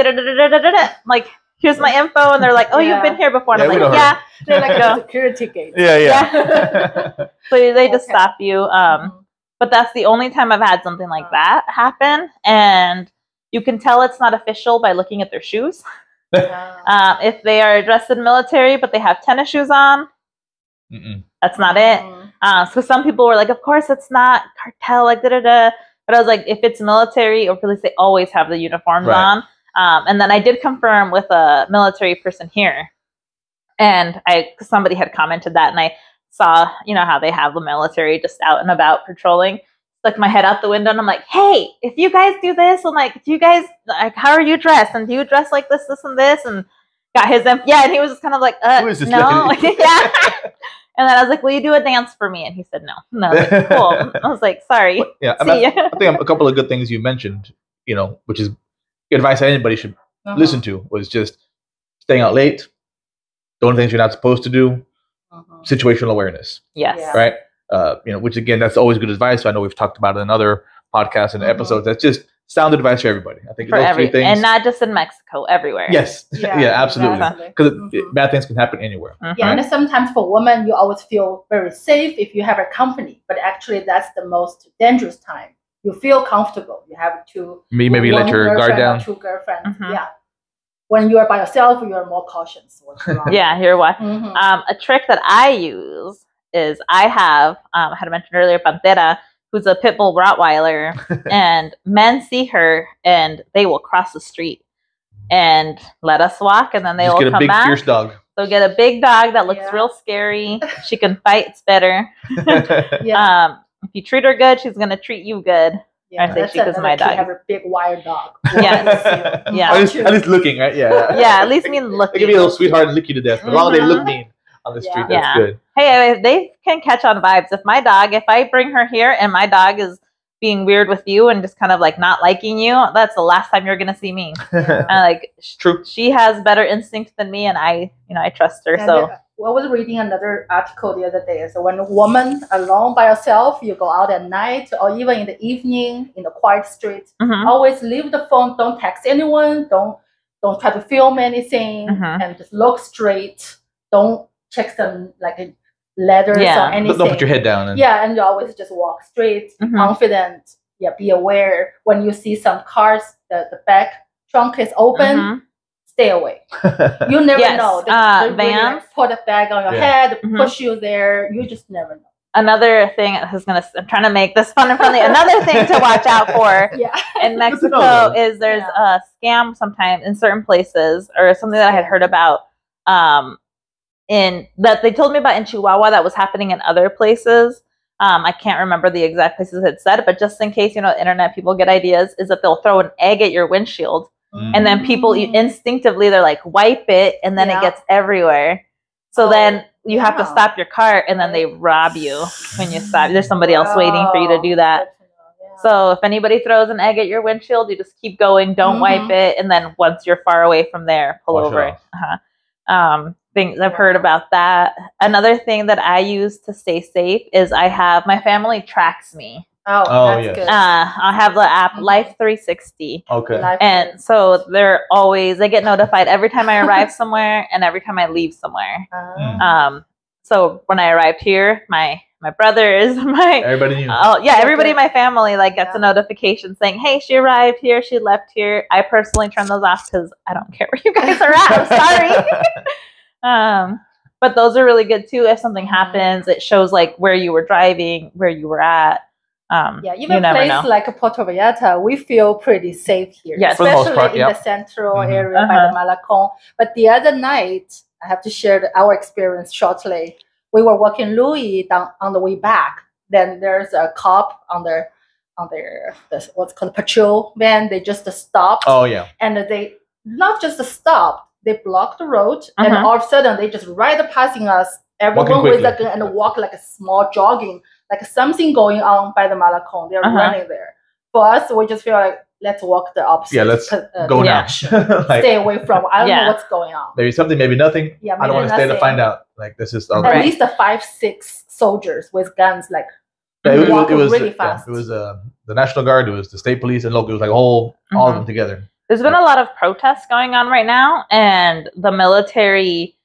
like, here's my info. And they're like, oh, you've been here before. And I'm like, They're like, no. Security gate. So they just stop you. But that's the only time I've had something like that happen. And you can tell it's not official by looking at their shoes. If they are dressed in military, but they have tennis shoes on, that's not it. So some people were like, of course, it's not cartel, like, But I was like, if it's military, or police, they always have the uniforms on. And then I did confirm with a military person here. And somebody had commented that, and I saw, you know, how they have the military just out and about patrolling. Stuck my head out the window, and I'm like, hey, if you guys do this, I'm like, do you guys, like, how are you dressed? And do you dress like this, this, and this? And got his, and he was just kind of like, no. And then I was like, will you do a dance for me? And he said no. And I was like, cool. I was like, sorry. I think a couple of good things you mentioned, you know, which is advice that anybody should listen to, was just staying out late, doing things you're not supposed to do, situational awareness. Right? You know, which again, that's always good advice. So I know we've talked about it in other podcasts and episodes. That's just sound advice for everybody. I think for those three things. And not just in Mexico, everywhere. Absolutely. Because bad things can happen anywhere. Right? And sometimes for women, you always feel very safe if you have a company. But actually, that's the most dangerous time. You feel comfortable. You have to maybe let your guard down. Two girlfriends. When you are by yourself, you are more cautious. You're what. A trick that I use is I have, I had mentioned earlier, Pantera, who's a pit bull Rottweiler, and men see her and they will cross the street and let us walk, and then they will come back. Just get a big fierce dog. So get a big dog that looks real scary. She can fight. It's better. If you treat her good, she's gonna treat you good. I say she because my dog. Have a big wild dog. At least looking, right? At least mean looking. They give you a little sweetheart and lick you to death. But while they look mean on the street, that's good. Hey, they can catch on vibes. If my dog, if I bring her here and my dog is being weird with you and just kind of like not liking you, that's the last time you're gonna see me. True. She has better instinct than me, and I, you know, I trust her. And so I was reading another article the other day. So when a woman alone by herself, you go out at night or even in the evening in the quiet street, always leave the phone. Don't text anyone. Don't try to film anything, and just look straight. Don't check some like letters or anything. Don't put your head down. And and you always just walk straight, confident. Be aware when you see some cars, the back trunk is open. Stay away. You never know. They really put a bag on your head, push you there. You just never know. Another thing, I'm trying to make this fun and friendly. Another thing to watch out for in Mexico is there's a scam sometimes in certain places, or something that I had heard about that they told me about in Chihuahua that was happening in other places. I can't remember the exact places it said, but just in case, you know, internet people get ideas, is that they'll throw an egg at your windshield, and then people instinctively, they're like, wipe it, and then it gets everywhere. So then you have to stop your car, and then they rob you when you stop. There's somebody else waiting for you to do that. So if anybody throws an egg at your windshield, you just keep going, don't wipe it, and then once you're far away from there, pull over. Things I've heard about that. Another thing that I use to stay safe is my family tracks me. Oh, that's good. I have the app Life 360. Okay. And so they get notified every time I arrive somewhere and every time I leave somewhere. So when I arrived here, my brothers, everybody knew. Everybody in my family gets a notification saying, "Hey, she arrived here, she left here." I personally turn those off because I don't care where you guys are at. I'm sorry. But those are really good too. If something happens, it shows where you were driving, where you were at. Even a place like Puerto Vallarta, we feel pretty safe here, especially in the central area by the Malacón. But the other night, I have to share our experience shortly. We were walking Louis down on the way back. Then there's a cop on the what's called patrol van. They just stopped. And they not just stopped, they blocked the road, and all of a sudden they just passing us. Everyone with a gun and walk like a small jogging. Like something going on by the Malacón. They're running there. For us, we just feel like, let's walk the opposite. Let's go now. Stay away from. I don't know what's going on. Maybe something, maybe nothing. I don't want to stay to find out. This is at least 5-6 soldiers with guns. It was really fast. It was the National Guard. It was the state police and local. It was all of them together. There's been a lot of protests going on right now, and the military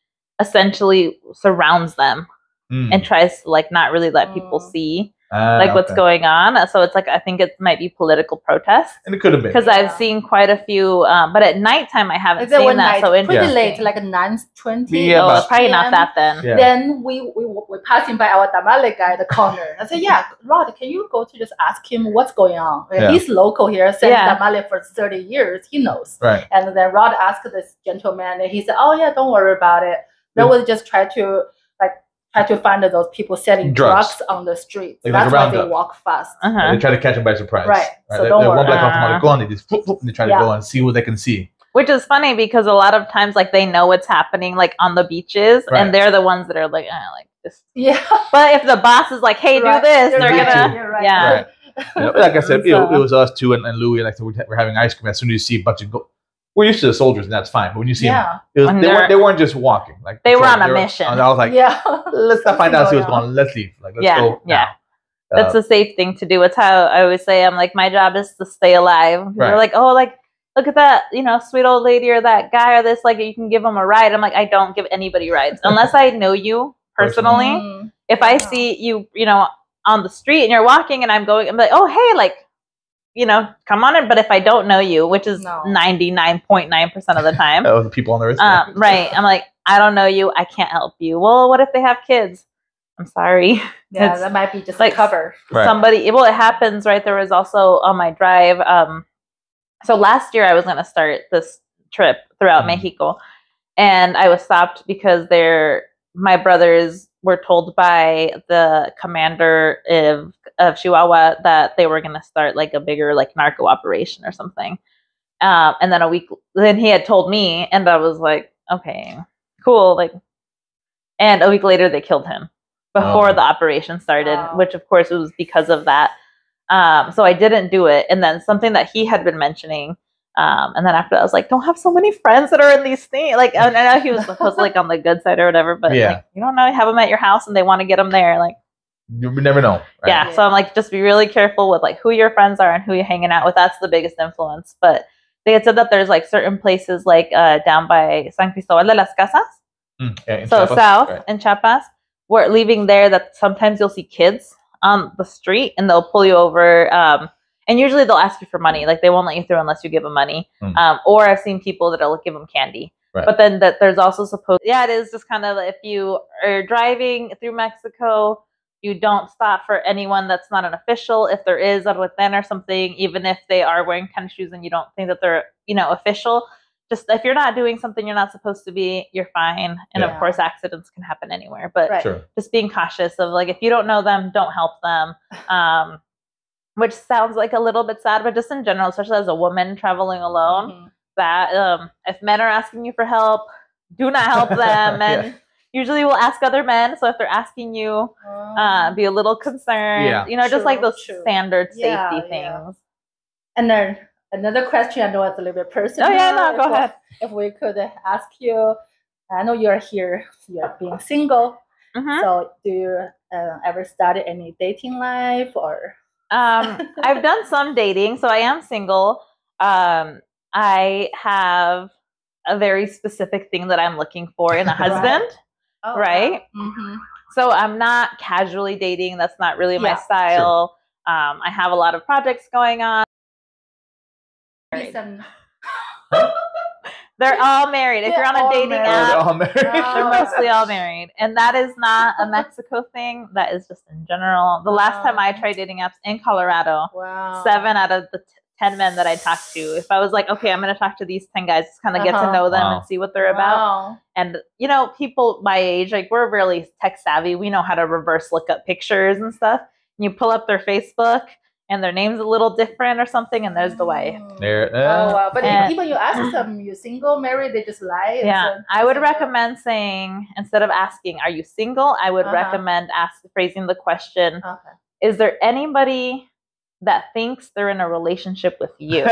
essentially surrounds them. And tries to not really let people see what's going on. So it's I think it might be political protest. And it could have been. Because I've seen quite a few, but at nighttime I haven't seen that. So pretty late, 9:20. Probably not that then. Then we were passing by our tamale guy at the corner. I said, Rod, can you go to just ask him what's going on? He's local here, selling tamale for 30 years. He knows. Right. And then Rod asked this gentleman, and he said, don't worry about it. Then we'll just try to find those people selling drugs on the streets. That's why they walk fast. They try to catch them by surprise. Right. So they don't worry. One black off and they try to go and see what they can see. Which is funny because a lot of times, they know what's happening, on the beaches, and they're the ones that are this. Yeah. But if the boss is like, "Hey, do this," they're gonna. Right. Like I said, it was us too, and Louie. We're having ice cream. As soon as you see a bunch of we're used to the soldiers, and that's fine. But when you see them, they weren't just walking. They were on a mission. And I was like, let's not find out who's gone. Let's leave. Let's go now. That's a safe thing to do. It's how I always say, I'm my job is to stay alive. People are look at that, sweet old lady or that guy or this, you can give them a ride. I'm I don't give anybody rides. Unless I know you personally. If I see you, on the street and you're walking and I'm like, oh, hey, come on in. But if I don't know you, which is 99.9% of the time, the people on the earth, I'm I don't know you, I can't help you. Well, what if they have kids? I'm sorry. Yeah, that might be just a cover. Somebody. Well, it happens, right? There was also on my drive. So last year I was going to start this trip throughout Mexico, and I was stopped because my brothers were told by the commander of Chihuahua that they were going to start a bigger narco operation or something. And then then he had told me, and I was like, okay, cool. And a week later they killed him before the operation started, which of course it was because of that. So I didn't do it. And then something that he had been mentioning, and then after that, I was like, don't have so many friends that are in these things. I know he was supposed to on the good side or whatever, but you don't know, have them at your house and they want to get them there. You never know. Right? Yeah. So I'm just be really careful with who your friends are and who you're hanging out with. That's the biggest influence. But they had said that there's certain places down by San Cristobal de las Casas. So Chiapas, south in Chiapas, we're leaving there that sometimes you'll see kids on the street and they'll pull you over. And usually they'll ask you for money. They won't let you through unless you give them money. Or I've seen people that'll give them candy. Right. But then there's also supposed... Yeah, it is just kind of if you are driving through Mexico, You don't stop for anyone that's not an official. If there is a within or something, even if they are wearing tennis shoes and you don't think that they're, you know, official, just if you're not doing something you're not supposed to be, you're fine. And yeah. Of course, accidents can happen anywhere. But right. Sure. Just being cautious of, like, if you don't know them, don't help them. Which sounds like a little bit sad, but just in general, especially as a woman traveling alone, mm-hmm. that if men are asking you for help, do not help them. And yeah. Usually we'll ask other men. So if they're asking you, be a little concerned, yeah. you know, true, just like those true. Standard safety things. And then another question, I know it's a little bit personal. Oh, yeah, no, go ahead. If we could ask you, I know you're here, you're being single. Mm-hmm. So do you ever start any dating life or? I've done some dating, so I am single. I have a very specific thing that I'm looking for in a husband. Right. Oh, right? Wow. Mm-hmm. So I'm not casually dating. That's not really my style. Sure. I have a lot of projects going on. They're all married. If you're on a dating app, they're mostly all married. And that is not a Mexico thing. That is just in general. The last time I tried dating apps in Colorado, 7 out of the 10 men that I talked to, if I was like, okay, I'm going to talk to these 10 guys, just kind of get to know them and see what they're about. And, you know, people my age, like, we're really tech savvy. We know how to reverse look up pictures and stuff. And you pull up their Facebook and their name's a little different or something, and there's the wife. Wow. But and, even you ask them, you single, married, they just lie. Yeah. So, I would recommend saying, instead of asking, are you single? I would recommend phrasing the question, is there anybody that thinks they're in a relationship with you?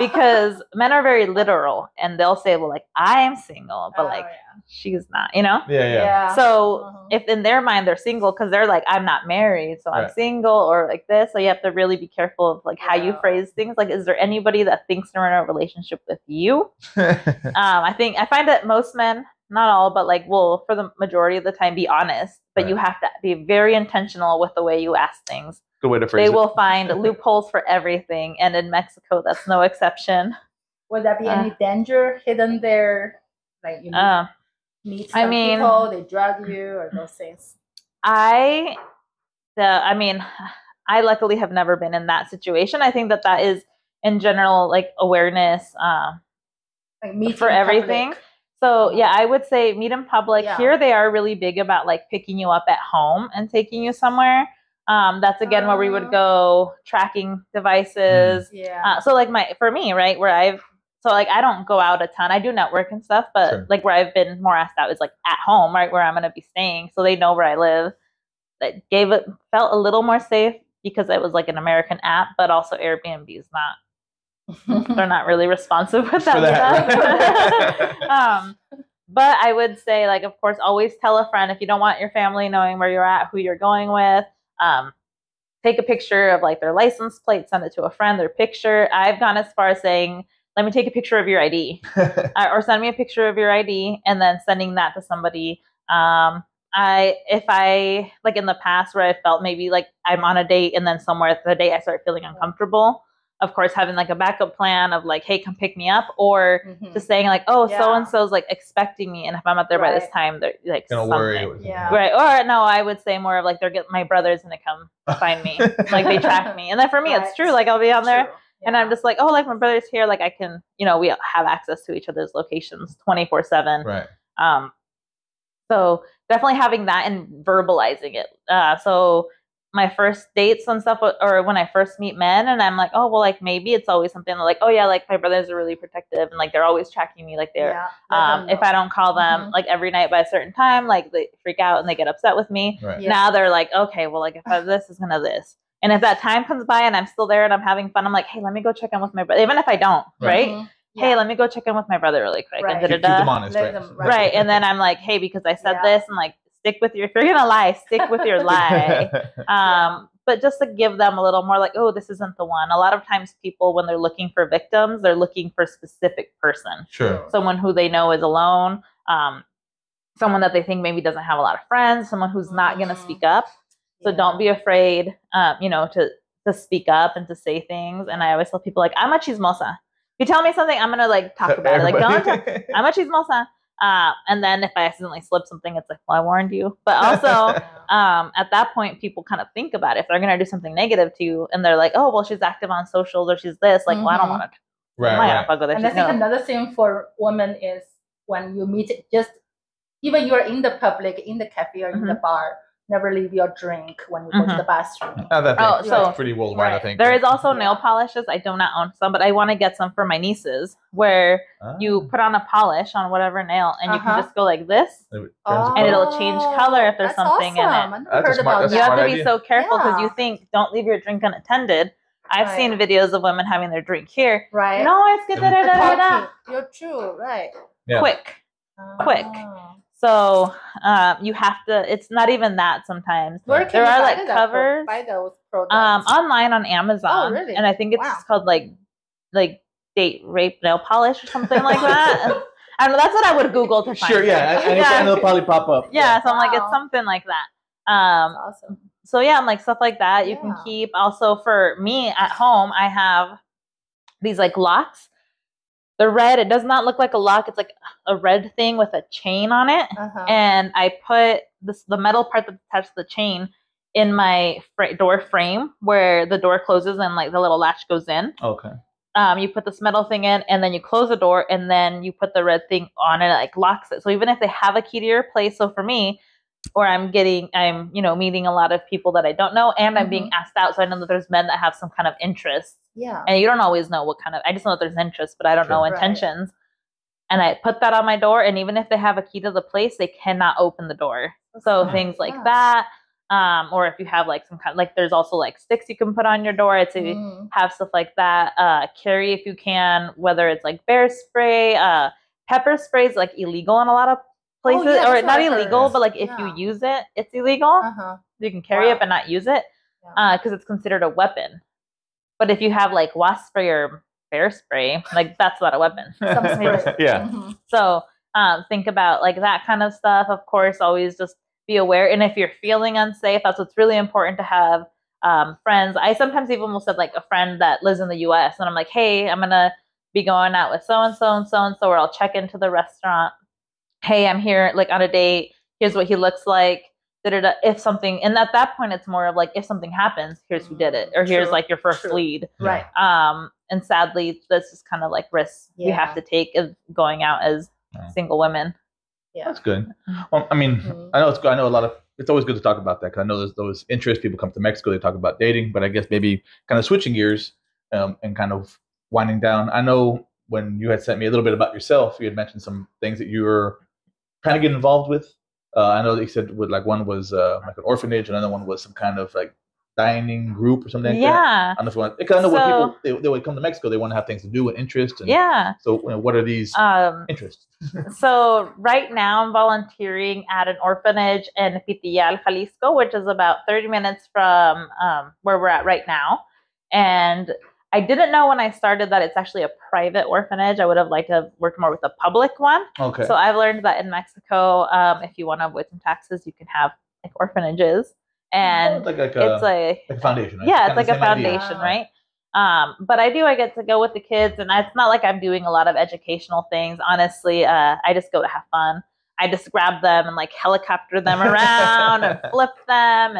Because men are very literal and they'll say, well, like, I am single, but like she's not, you know? Yeah. So if in their mind they're single, because they're like, I'm not married, so I'm single, or like this. So you have to really be careful of, like, how you phrase things. Like, is there anybody that thinks they're in a relationship with you? I find that most men, not all, but like, well, for the majority of the time, be honest, but you have to be very intentional with the way you ask things. Way to phrase it. They will find loopholes for everything, and in Mexico, that's no exception. Would that be any danger hidden there? Like, you meet some people, they drug you, or those things. I luckily have never been in that situation. I think that is, in general, like, awareness like for everything. Public. So, yeah, I would say meet in public. Yeah. Here they are really big about, like, picking you up at home and taking you somewhere. That's again where we would go tracking devices. Yeah. So like for me, right, where I don't go out a ton. I do network and stuff, but like where I've been more asked out is like at home, right, where I'm gonna be staying, so they know where I live. That felt a little more safe because it was like an American app, but also Airbnb is not. They're not really responsive with that stuff. But I would say, like, of course, always tell a friend if you don't want your family knowing where you're at, who you're going with. Take a picture of, like, their license plate, send it to a friend, their picture. I've gone as far as saying, let me take a picture of your ID or send me a picture of your ID, and then sending that to somebody. If I like in the past where I felt maybe like I'm on a date and then somewhere the day I start feeling uncomfortable, of course, having like a backup plan of like, hey, come pick me up, or just saying like, oh, so-and-so's like expecting me. And if I'm not there by this time, they're like, gonna worry. Yeah. Right. Or no, I would say more of like, my brother's going to come find me. Like, they track me. And then for me, it's true. Like, I'll be on there and I'm just like, oh, like my brother's here. Like, I can, you know, we have access to each other's locations 24/7. Right. So definitely having that and verbalizing it. So my first dates and stuff, or when I first meet men, and I'm like, oh, well, like maybe it's always something like, oh yeah, like my brothers are really protective and like they're always tracking me, like if I don't call them like every night by a certain time, like they freak out and they get upset with me. Right. Yeah. Now they're like, okay, well, like if I have this, it's gonna this. And if that time comes by and I'm still there and I'm having fun, I'm like, hey, let me go check in with my brother, even if I don't, right? Mm-hmm. Hey, let me go check in with my brother really quick. Right. And keep them honest, right? And then I'm like, hey, because I said this, and like, if you're going to lie, stick with your lie. But just to give them a little more like, oh, this isn't the one. A lot of times people, when they're looking for victims, they're looking for a specific person. Sure. Someone who they know is alone. Someone that they think maybe doesn't have a lot of friends. Someone who's not going to speak up. So don't be afraid, you know, to speak up and to say things. And I always tell people like, I'm a chismosa. If you tell me something, I'm going to like talk about it. Like, don't tell. I'm a chismosa. And then if I accidentally slip something, it's like, well, I warned you. But also, at that point, people kind of think about it. If they're going to do something negative to you and they're like, oh, well, she's active on socials or she's this, like, well, I don't want to. Right. Fuck with it. And I think another thing for women is when you meet, just even you're in the public, in the cafe or in the bar, never leave your drink when you go to the bathroom. That's pretty worldwide, I think. There is also nail polishes. I do not own some, but I want to get some for my nieces where you put on a polish on whatever nail and you can just go like this and it'll change color if there's something in it. You have to be so careful because you think, don't leave your drink unattended. I've seen videos of women having their drink here. No, it's good. You're true, right? Yeah. Quick. So you have to. It's not even that sometimes. Where there are like covers. Buy those products online on Amazon. Oh, really? And I think it's called like date rape nail polish or something like that. I don't know. That's what I would Google to find. And it'll probably pop up. So I'm like, it's something like that. That's awesome. So yeah, I'm like stuff like that you can keep. Also for me at home, I have these like locks. They're red. It does not look like a lock. It's like a red thing with a chain on it. And I put the metal part that's attached to the chain in my door frame where the door closes and like the little latch goes in. You put this metal thing in and then you close the door and then you put the red thing on and it like locks it. So even if they have a key to your place, so for me, or I'm you know, meeting a lot of people that I don't know and I'm being asked out. So I know that there's men that have some kind of interest. And you don't always know what kind of, I just know that there's interest, but I don't know intentions. And I put that on my door. And even if they have a key to the place, they cannot open the door. So things like that. Or if you have like some kind of, like, there's also like sticks you can put on your door to have stuff like that. Carry if you can, whether it's like bear spray, pepper spray is like illegal in a lot of places, or not illegal, but like if you use it, it's illegal. You can carry it but not use it because it's considered a weapon. But if you have like wasp spray or bear spray, like that's not a weapon. So think about like that kind of stuff. Of course, always just be aware. And if you're feeling unsafe, that's what's really important to have friends. I sometimes even will said like a friend that lives in the U.S. and I'm like, hey, I'm gonna be going out with so and so and so and so, or I'll check into the restaurant. Hey, I'm here like on a date. Here's what he looks like. Da-da-da. If something, and at that point, it's more of like, if something happens, here's who did it. Or here's like your first lead. Right. And sadly, this is kind of like risks you have to take of going out as single women. That's good. Well, I mean, I know it's good. I know a lot of, it's always good to talk about that because I know there's those interests. People come to Mexico, they talk about dating, but I guess maybe kind of switching gears and kind of winding down. I know when you had sent me a little bit about yourself, you had mentioned some things that you were trying to get involved with. I know that you said with like one was like an orphanage, another one was some kind of like dining group or something like that. I don't know if you want, because I know when people they would come to Mexico, they want to have things to do and interests. So you know, what are these interests? So right now I'm volunteering at an orphanage in Pitillal, Jalisco, which is about 30 minutes from where we're at right now. And I didn't know when I started that it's actually a private orphanage. I would have liked to have worked more with a public one. So I've learned that in Mexico, if you want to avoid some taxes, you can have like orphanages. And it's like a foundation. Right? Yeah, it's like a foundation, right? But I get to go with the kids. And it's not like I'm doing a lot of educational things. Honestly, I just go to have fun. I just grab them and like helicopter them around and flip them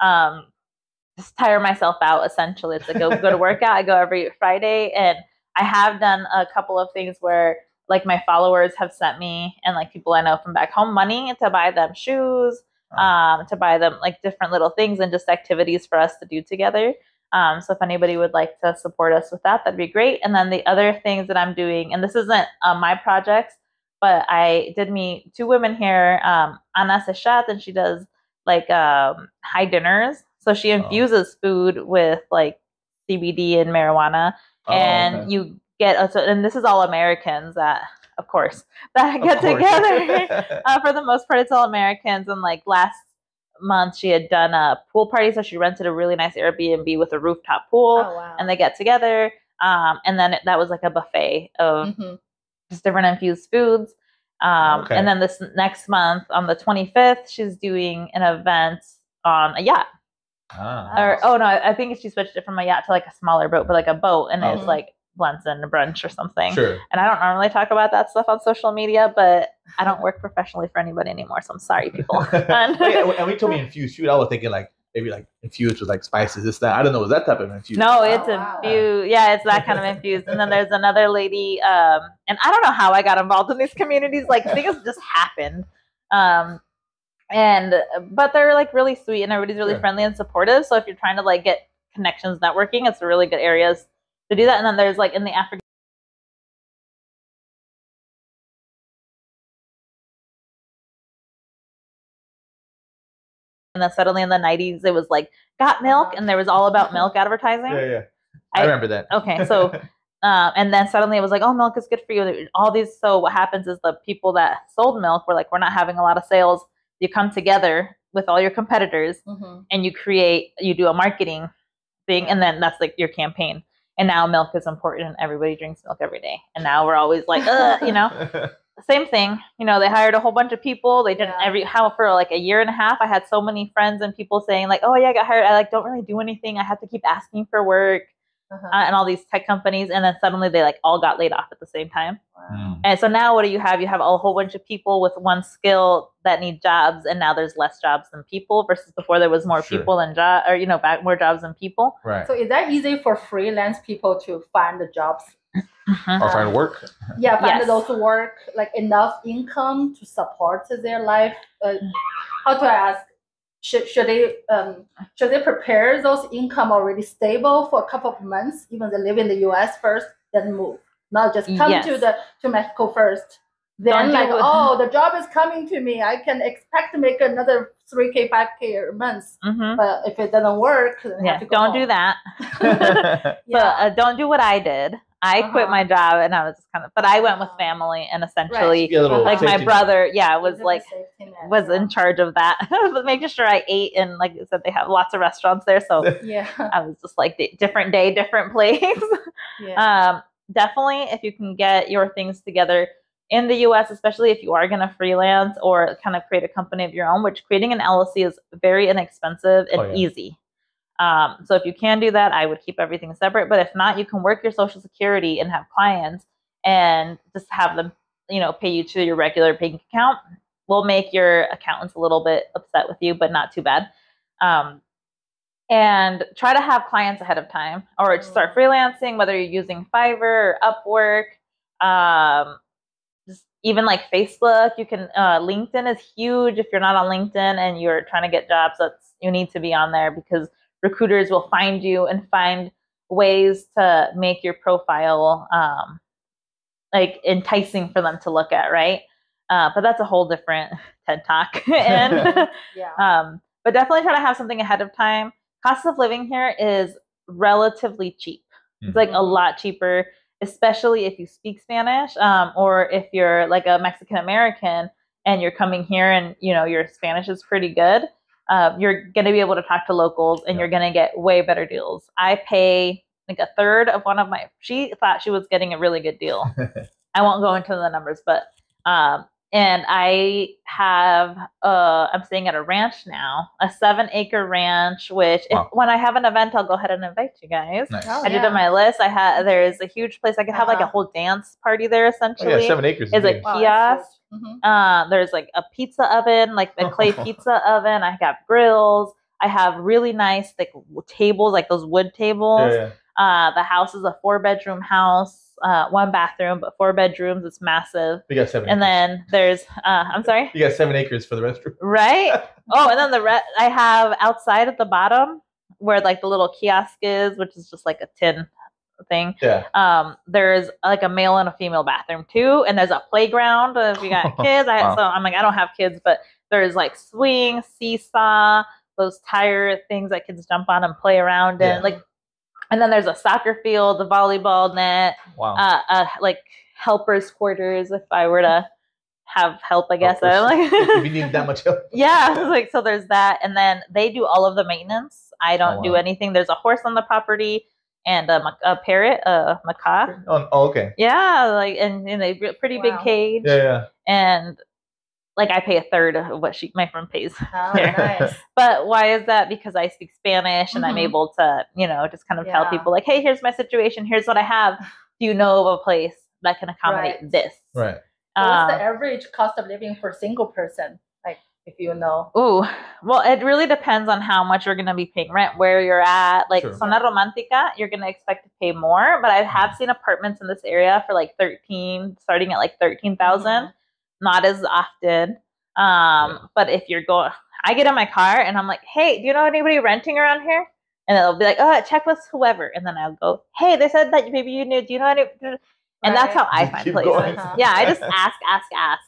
and just tire myself out, essentially. It's like go to workout. I go every Friday, and I have done a couple of things where like my followers have sent me and like people I know from back home money to buy them shoes, to buy them like different little things and just activities for us to do together. So if anybody would like to support us with that, that'd be great. And then the other things that I'm doing, and this isn't my projects, but I did meet two women here, Ana Sechat, and she does like high dinners. So she infuses food with like CBD and marijuana, and you get, and this is all Americans that, of course, that get together. For the most part, it's all Americans. And like last month, she had done a pool party, so she rented a really nice Airbnb with a rooftop pool, and they get together. And then that was like a buffet of just different infused foods. And then this next month on the 25th, she's doing an event on a yacht. I think she switched it from a yacht to like a smaller boat, but like a boat, and it's like lunch and a brunch or something. Sure. And I don't normally talk about that stuff on social media, but I don't work professionally for anybody anymore, so I'm sorry, people. And we told me infused food. I was thinking like maybe like infused with like spices, this, that. I don't know. Is that type of infused? No, it's infused. Yeah, it's that kind of infused. And then there's another lady, and I don't know how I got involved in these communities. Like things just happened. But they're like really sweet and everybody's really friendly and supportive. So if you're trying to like get connections, networking, it's a really good areas to do that. And then there's like in the African and then suddenly in the 90s it was like got milk and there was all about milk advertising. Yeah. I remember that. Okay. So and then suddenly it was like, oh, milk is good for you. All these. So what happens is the people that sold milk were like, we're not having a lot of sales. You come together with all your competitors and you do a marketing thing. And then that's like your campaign. And now milk is important and everybody drinks milk every day. And now we're always like, you know, same thing. You know, they hired a whole bunch of people. They didn't for like a year and a half. I had so many friends and people saying like, oh yeah, I got hired. I like, don't really do anything. I have to keep asking for work and all these tech companies. And then suddenly they like all got laid off at the same time. Wow. And so now what do you have? You have a whole bunch of people with one skill that need jobs. And now there's less jobs than people versus before there was more people than jobs, or, you know, more jobs than people. Right. So is that easy for freelance people to find the jobs? Or find work? Yeah, find those work, like enough income to support their life. How do I ask? Should they prepare those income already stable for a couple of months, even they live in the U.S. first, then move? Not just come to Mexico first. Then like, the job is coming to me. I can expect to make another 3K, 5K a month. But if it doesn't work, then I have to go home. Do that. But don't do what I did. I quit my job and I was just kind of, but I went with family and essentially like my brother, was like, was in charge of that, making sure I ate. And like I said, they have lots of restaurants there. So I was just like different day, different place. Definitely if you can get your things together in the US, especially if you are going to freelance or kind of create a company of your own, which creating an LLC is very inexpensive and easy. So if you can do that, I would keep everything separate. But if not, you can work your Social Security and have clients and just have them, you know, pay you to your regular bank account. We'll make your accountants a little bit upset with you, but not too bad. And try to have clients ahead of time or start freelancing, whether you're using Fiverr or Upwork, just even like Facebook. You can LinkedIn is huge. If you're not on LinkedIn and you're trying to get jobs, you need to be on there because recruiters will find you and find ways to make your profile like enticing for them to look at, right? But that's a whole different TED Talk. But definitely try to have something ahead of time. Cost of living here is relatively cheap. It's like a lot cheaper, especially if you speak Spanish or if you're like a Mexican American and you're coming here and you know your Spanish is pretty good. You're going to be able to talk to locals and you're going to get way better deals. I pay like a third of one of my, she thought she was getting a really good deal. I won't go into the numbers, but, and I have, I'm staying at a ranch now, a 7-acre ranch, which when I have an event, I'll go ahead and invite you guys. Nice. Oh, I did on my list. I had, there's a huge place. I could have like a whole dance party there essentially. Oh, yeah, 7 acres. It's a kiosk. There's like a pizza oven, like a clay pizza oven. I got grills. I have really nice like tables, like those wood tables. The house is a 4-bedroom house, 1 bathroom, but 4 bedrooms. It's massive. We got 7 acres. And then there's, I'm sorry? You got 7 acres for the restroom. Right? Oh, and then I have outside at the bottom where like the little kiosk is, which is just like a tin thing. There's like a male and a female bathroom too, and there's a playground if you got kids. So I'm like, I don't have kids, but there's like swing, seesaw, those tire things that kids jump on and play around in. Like, and then there's a soccer field, the volleyball net, like helpers quarters if I were to have help, I guess. I'm like, if you need that much help. Like so there's that, and then they do all of the maintenance. I don't do anything. There's a horse on the property. And a parrot, a macaw. Oh, okay. Yeah, like and in a pretty big cage. Yeah. And Like, I pay a third of what my friend pays. Oh, nice. But why is that? Because I speak Spanish and I'm able to, you know, just kind of tell people like, hey, here's my situation. Here's what I have. Do you know of a place that can accommodate this? Right. What's the average cost of living for a single person? Like, if you know. Ooh. Well, it really depends on how much you're going to be paying rent, where you're at. Like, Zona Romantica, you're going to expect to pay more. But I have seen apartments in this area for like 13, starting at like 13,000. Not as often. But if you're going, I get in my car and I'm like, hey, do you know anybody renting around here? And they'll be like, oh, check with whoever. And then I'll go, hey, they said that maybe you knew, do you know any? And that's how I find places. Yeah, I just ask.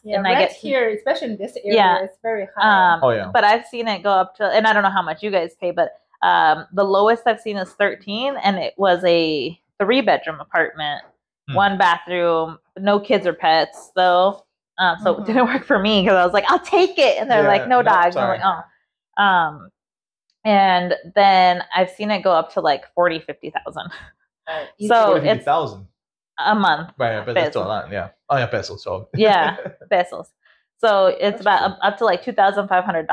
Yeah, and I get here, especially in this area, it's very high. But I've seen it go up to, and I don't know how much you guys pay, but the lowest I've seen is 13, and it was a 3-bedroom apartment, 1 bathroom, no kids or pets though. So it didn't work for me because I was like, I'll take it. And they're like, no dogs. And I'm like, oh. And then I've seen it go up to like 40, 50,000. So 40, 50,000 a month. Right, but that's still a lot. Yeah. Oh, yeah, pesos. So. Yeah, pesos. So it's about up to like $2,500.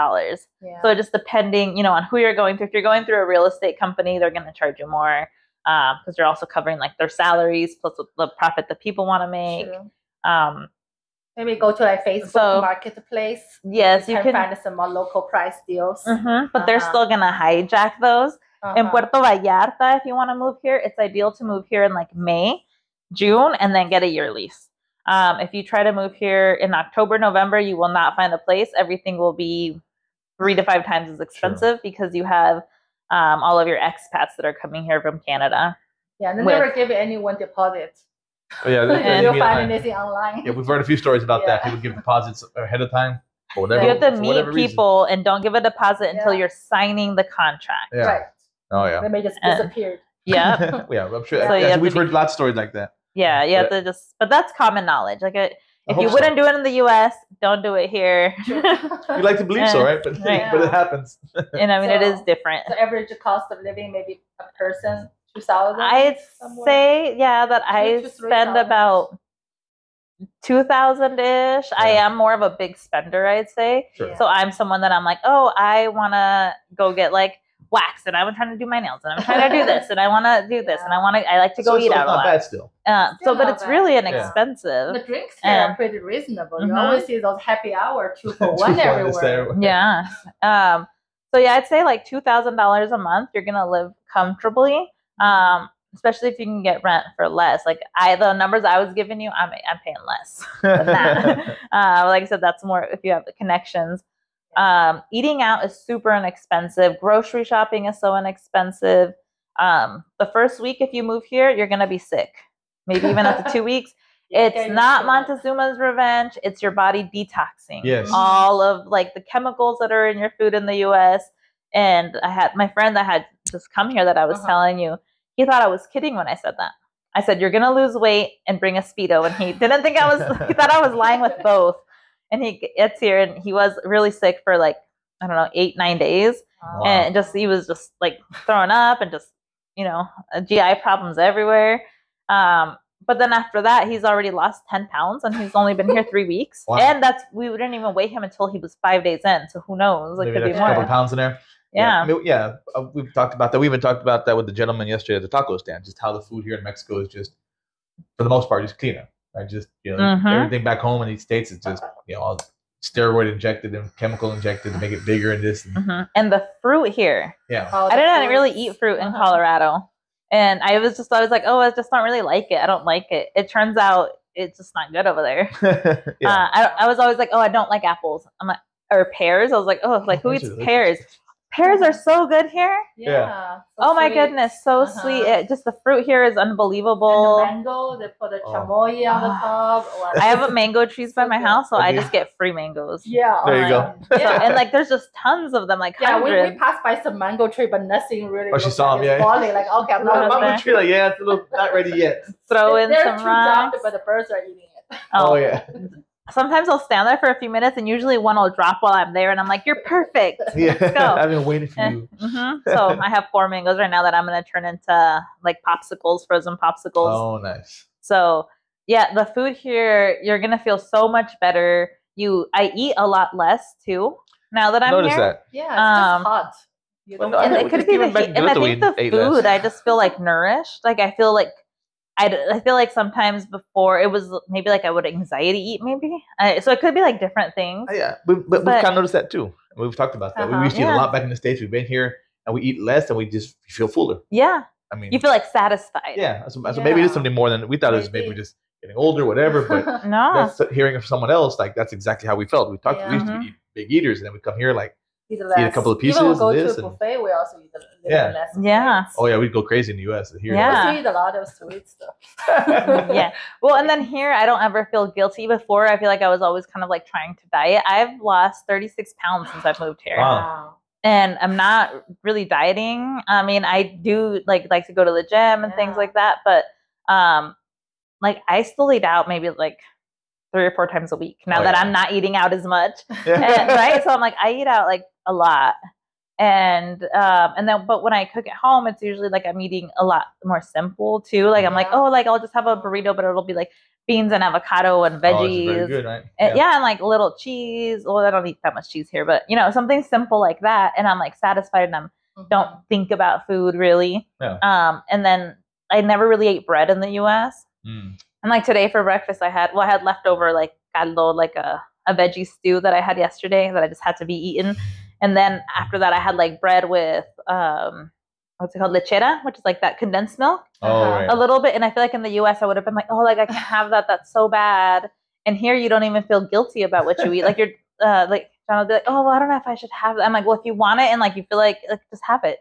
Yeah. So just depending, you know, on who you're going through. If you're going through a real estate company, they're going to charge you more because they're also covering like their salaries plus the profit that people want to make. True. Maybe go to like Facebook marketplace. Yes, you can find some more local price deals. But they're still gonna hijack those. In Puerto Vallarta, if you want to move here, it's ideal to move here in like May, June, and then get a year lease. If you try to move here in October, November, you will not find a place. Everything will be 3 to 5 times as expensive because you have all of your expats that are coming here from Canada. Yeah, and they never give anyone deposits. Oh, yeah, you'll find anything online. Yeah, we've heard a few stories about that. People give deposits ahead of time. For whatever, you have to meet people and don't give a deposit until you're signing the contract. Yeah. Right. Oh, yeah. They may just disappear. Yeah. I'm sure. So we've heard lots of stories like that. Yeah, you have to just, but that's common knowledge. Like, if you wouldn't do it in the U.S., don't do it here. Sure. You like to believe so, right? But, but it happens. And I mean, so, it is different. So average cost of living, maybe a person. I'd say, that I spend about $2,000-ish. I am more of a big spender, I'd say. Sure. So I'm someone that I'm like, oh, I want to go get like wax, and I'm trying to do my nails, and I'm trying to do this, and I want to do this, and I like to go eat out a lot. Not bad still. But it's really inexpensive. The drinks here are pretty reasonable. You always see those happy hour 2 for 1 everywhere. Yeah. So yeah, I'd say like $2,000 a month. You're gonna live comfortably. Especially if you can get rent for less. Like the numbers I was giving you, I'm paying less than that. Like I said, that's more if you have the connections. Eating out is super inexpensive. Grocery shopping is so inexpensive. The first week if you move here, you're gonna be sick. Maybe even after 2 weeks. It's not Montezuma's revenge. It's your body detoxing. Yes. All of like the chemicals that are in your food in the U.S. And I had my friend that had just come here that I was telling you. He thought I was kidding when I said that. I said, you're going to lose weight and bring a Speedo. And he didn't think I was, he thought I was lying with both. And he gets here and he was really sick for like, I don't know, 8, 9 days. Wow. And he was just like throwing up and just, you know, GI problems everywhere. But then after that, he's already lost 10 pounds and he's only been here 3 weeks. Wow. And we didn't even weigh him until he was 5 days in. So who knows? It could be more. A couple pounds in there. Yeah. I mean, we've talked about that. We even talked about that with the gentleman yesterday at the taco stand, just how the food here in Mexico is just, for the most part, just cleaner. Right? Just, you know, everything back home in these states is just, you know, all steroid injected and chemical injected to make it bigger and this. And, and the fruit here. Yeah. I didn't really eat fruit in Colorado. And I was like, oh, I just don't really like it. I don't like it. It turns out it's just not good over there. I was always like, oh, I don't like apples. I'm like, or pears. I was like, oh, like who eats pears? Pears are so good here. Yeah. Oh my goodness, so sweet. Just the fruit here is unbelievable. And the mango, they put a chamoy on the top. Or I have a mango tree by my house, so I just get free mangoes. Yeah. There you go. Yeah. And like, there's just tons of them. Like, we passed by some mango tree, but nothing really. Oh, she saw them. Yeah. Like, okay, I'm not a mango tree. Like, it's a little not ready yet. Throw in some rocks. But the birds are eating it. Oh yeah. Sometimes I'll stand there for a few minutes, and usually one will drop while I'm there, and I'm like, "You're perfect. Yeah, let's go." I've been waiting for you. So I have 4 mangoes right now that I'm gonna turn into like popsicles, frozen popsicles. Oh, nice. So yeah, the food here, you're gonna feel so much better. I eat a lot less too now that I'm here. That. Yeah, it's just hot. It could be the heat, and I think the food. I just feel like nourished. Like I feel like I feel like sometimes before it was maybe like I would anxiety eat maybe. So it could be like different things. Yeah, but we've kind of noticed that too. We've talked about that. We used to eat a lot back in the States. We've been here and we eat less, and we just feel fuller. Yeah. I mean, you feel like satisfied. Yeah. So maybe it is something more than we thought. It was maybe just getting older, whatever. But hearing it from someone else, like that's exactly how we felt. We talked. Yeah. We used to be big eaters, and then we come here like. Eat a couple of pieces. Even we go to a buffet, we also eat a little less. Yeah. Oh yeah, we'd go crazy in the U.S. Here, we eat a lot of sweet stuff. Yeah. Well, and then here, I don't ever feel guilty. Before, I feel like I was always kind of like trying to diet. I've lost 36 pounds since I've moved here. Wow. And I'm not really dieting. I mean, I do like to go to the gym and things like that, but like I still eat out maybe like 3 or 4 times a week now that I'm not eating out as much, and, right? So I'm like I eat out like a lot, and then but when I cook at home, it's usually like I'm eating a lot more simple too. Like I'm like, oh, like I'll just have a burrito, but it'll be like beans and avocado and veggies, very good, right? And, and like little cheese. Well, I don't eat that much cheese here, but you know something simple like that, and I'm like satisfied, and I don't think about food really. Yeah. And then I never really ate bread in the U.S. Mm. And like today for breakfast, I had leftover like caldo, like a veggie stew that I had yesterday that I just had to be eaten. And then after that, I had like bread with, what's it called? Lechera, which is like that condensed milk, a little bit. And I feel like in the U.S. I would have been like, oh, like I can't have that. That's so bad. And here you don't even feel guilty about what you eat. Like you're like, John will be like, oh, well, I don't know if I should have that. I'm like, well, if you want it and like, you feel like just have it.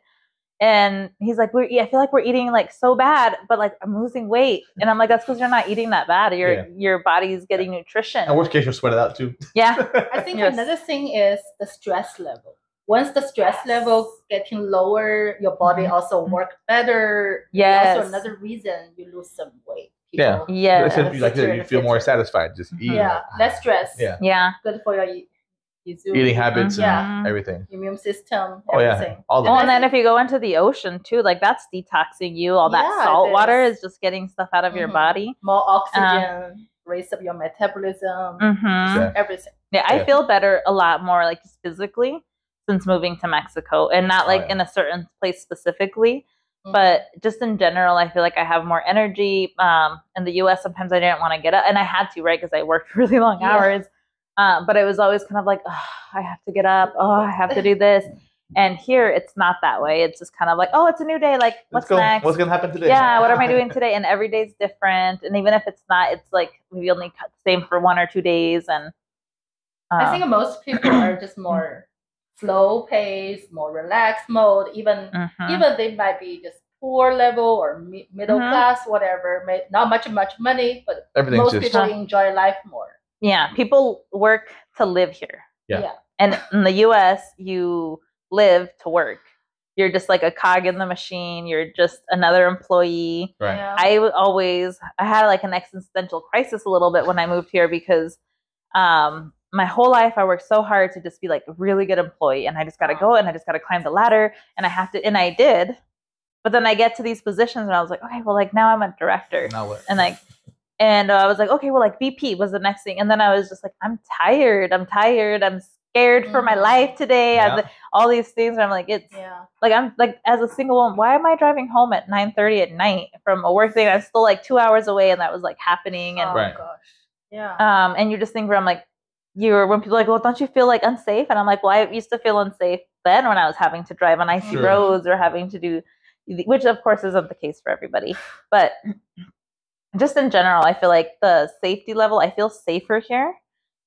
And he's like, I feel like we're eating like so bad, but like I'm losing weight. And I'm like, that's because you're not eating that bad. Your body's getting nutrition. And worst case, you'll sweat it out too. Yeah. I think another thing is the stress level. Once the stress level getting lower, your body also work better. Yes. Also another reason you lose some weight. People. Yeah. Yeah. You feel more satisfied just eating. Yeah. Less stress. Yeah. Yeah. Good for your eating habits and everything. Immune system, everything. Oh, and then if you go into the ocean too, like that's detoxing you. All that salt water is just getting stuff out of your body. More oxygen, raise up your metabolism, everything. Yeah, I feel better a lot more like just physically since moving to Mexico and not like in a certain place specifically. But just in general, I feel like I have more energy. In the U.S. sometimes I didn't want to get up. And I had to, right? Because I worked really long hours. But it was always kind of like, oh, I have to get up. Oh, I have to do this. And here, it's not that way. It's just kind of like, oh, it's a new day. Like, what's next? What's going to happen today? Yeah, what am I doing today? And every day's different. And even if it's not, it's like we only cut the same for 1 or 2 days. And I think most people are just more slow pace, more relaxed mode. Even they might be just poor level or middle class, whatever. Not much money, but most people enjoy life more. Yeah, people work to live here. Yeah. And in the U.S., you live to work. You're just like a cog in the machine. You're just another employee. Right. Yeah. I had like an existential crisis a little bit when I moved here because my whole life I worked so hard to just be like a really good employee. And I just got to go and I just got to climb the ladder. And I have to, and I did. But then I get to these positions and I was like, okay, well, like now I'm a director. Now what? And like. And I was like, okay, well, like VP was the next thing. And then I was just like, I'm tired. I'm scared for my life today. Yeah. All these things. I'm like, it's like, I'm like, as a single woman, why am I driving home at 9:30 at night from a work thing? I'm still like 2 hours away. And that was like happening. And and you just think where I'm like, when people are like, well, don't you feel like unsafe? And I'm like, well, I used to feel unsafe then when I was having to drive on icy roads or having to do, which of course isn't the case for everybody, but just in general, I feel like the safety level, I feel safer here,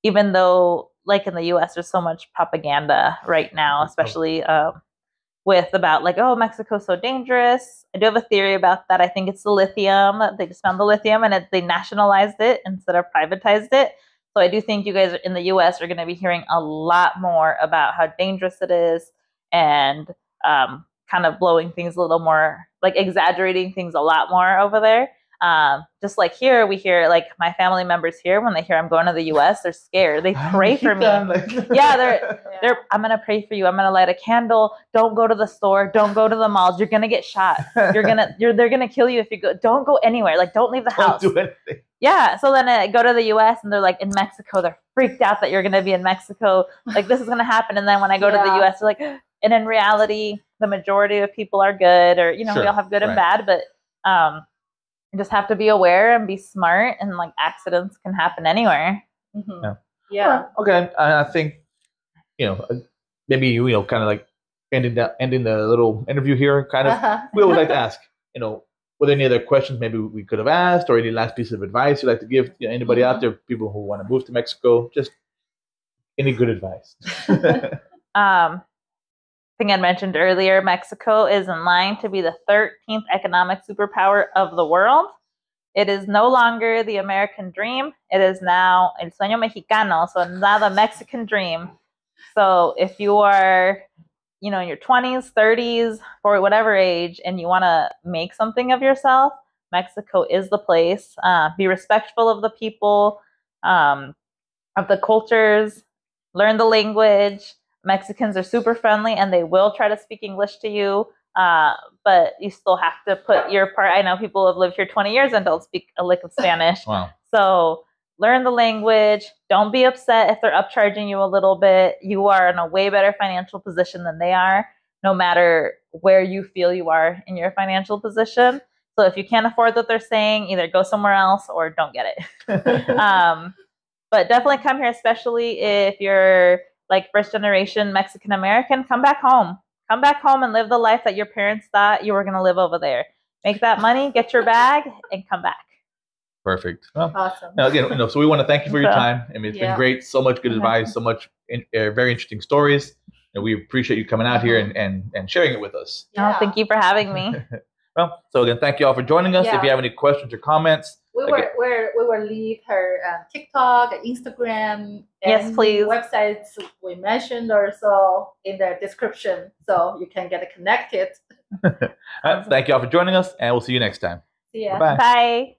even though like in the U.S. there's so much propaganda right now, especially with about like, oh, Mexico's so dangerous. I do have a theory about that. I think it's the lithium. They just found the lithium and they nationalized it instead of privatized it. So I do think you guys in the U.S. are going to be hearing a lot more about how dangerous it is and kind of blowing things a little more, like exaggerating things a lot more over there. Just like here, we hear like my family members here, when they hear I'm going to the U.S., they're scared. They pray for me. Yeah, they're I'm going to pray for you. I'm going to light a candle. Don't go to the store. Don't go to the malls. You're going to get shot. They're going to kill you if you go. Don't go anywhere. Like, don't leave the house. Don't do anything. Yeah. So then I go to the U.S. and they're like, in Mexico, they're freaked out that you're going to be in Mexico. Like, this is going to happen. And then when I go to the U.S., they're like, and in reality, the majority of people are good, or, you know, we all have good and bad, but, you just have to be aware and be smart, and like accidents can happen anywhere. Mm-hmm. Yeah. Okay. I think, you know, maybe, you know, kind of like ending the little interview here, kind of, we would like to ask, you know, were there any other questions maybe we could have asked, or any last piece of advice you'd like to give, you know, anybody out there, people who want to move to Mexico, just any good advice? Thing I mentioned earlier, Mexico is in line to be the 13th economic superpower of the world. It is no longer the American dream. It is now el sueño mexicano, so now the Mexican dream. So if you are, you know, in your 20s, 30s, or whatever age, and you want to make something of yourself, Mexico is the place. Be respectful of the people, of the cultures, learn the language. Mexicans are super friendly, and they will try to speak English to you, but you still have to put your part. I know people have lived here 20 years and don't speak a lick of Spanish. Wow. So learn the language. Don't be upset if they're upcharging you a little bit. You are in a way better financial position than they are, no matter where you feel you are in your financial position. So if you can't afford what they're saying, either go somewhere else or don't get it. But definitely come here, especially if you're like first generation Mexican American, come back home and live the life that your parents thought you were going to live over there. Make that money, get your bag, and come back. Perfect. Well, awesome. Now, again, you know, so we want to thank you for your time. I mean, it's been great. So much good advice, so much very interesting stories. And we appreciate you coming out here and sharing it with us. Yeah. Oh, thank you for having me. Well, so again, thank you all for joining us. Yeah. If you have any questions or comments, we will leave her TikTok, Instagram, and websites we mentioned or so in the description, so you can get connected. All right, thank you all for joining us, and we'll see you next time. See ya. Bye-bye. Bye.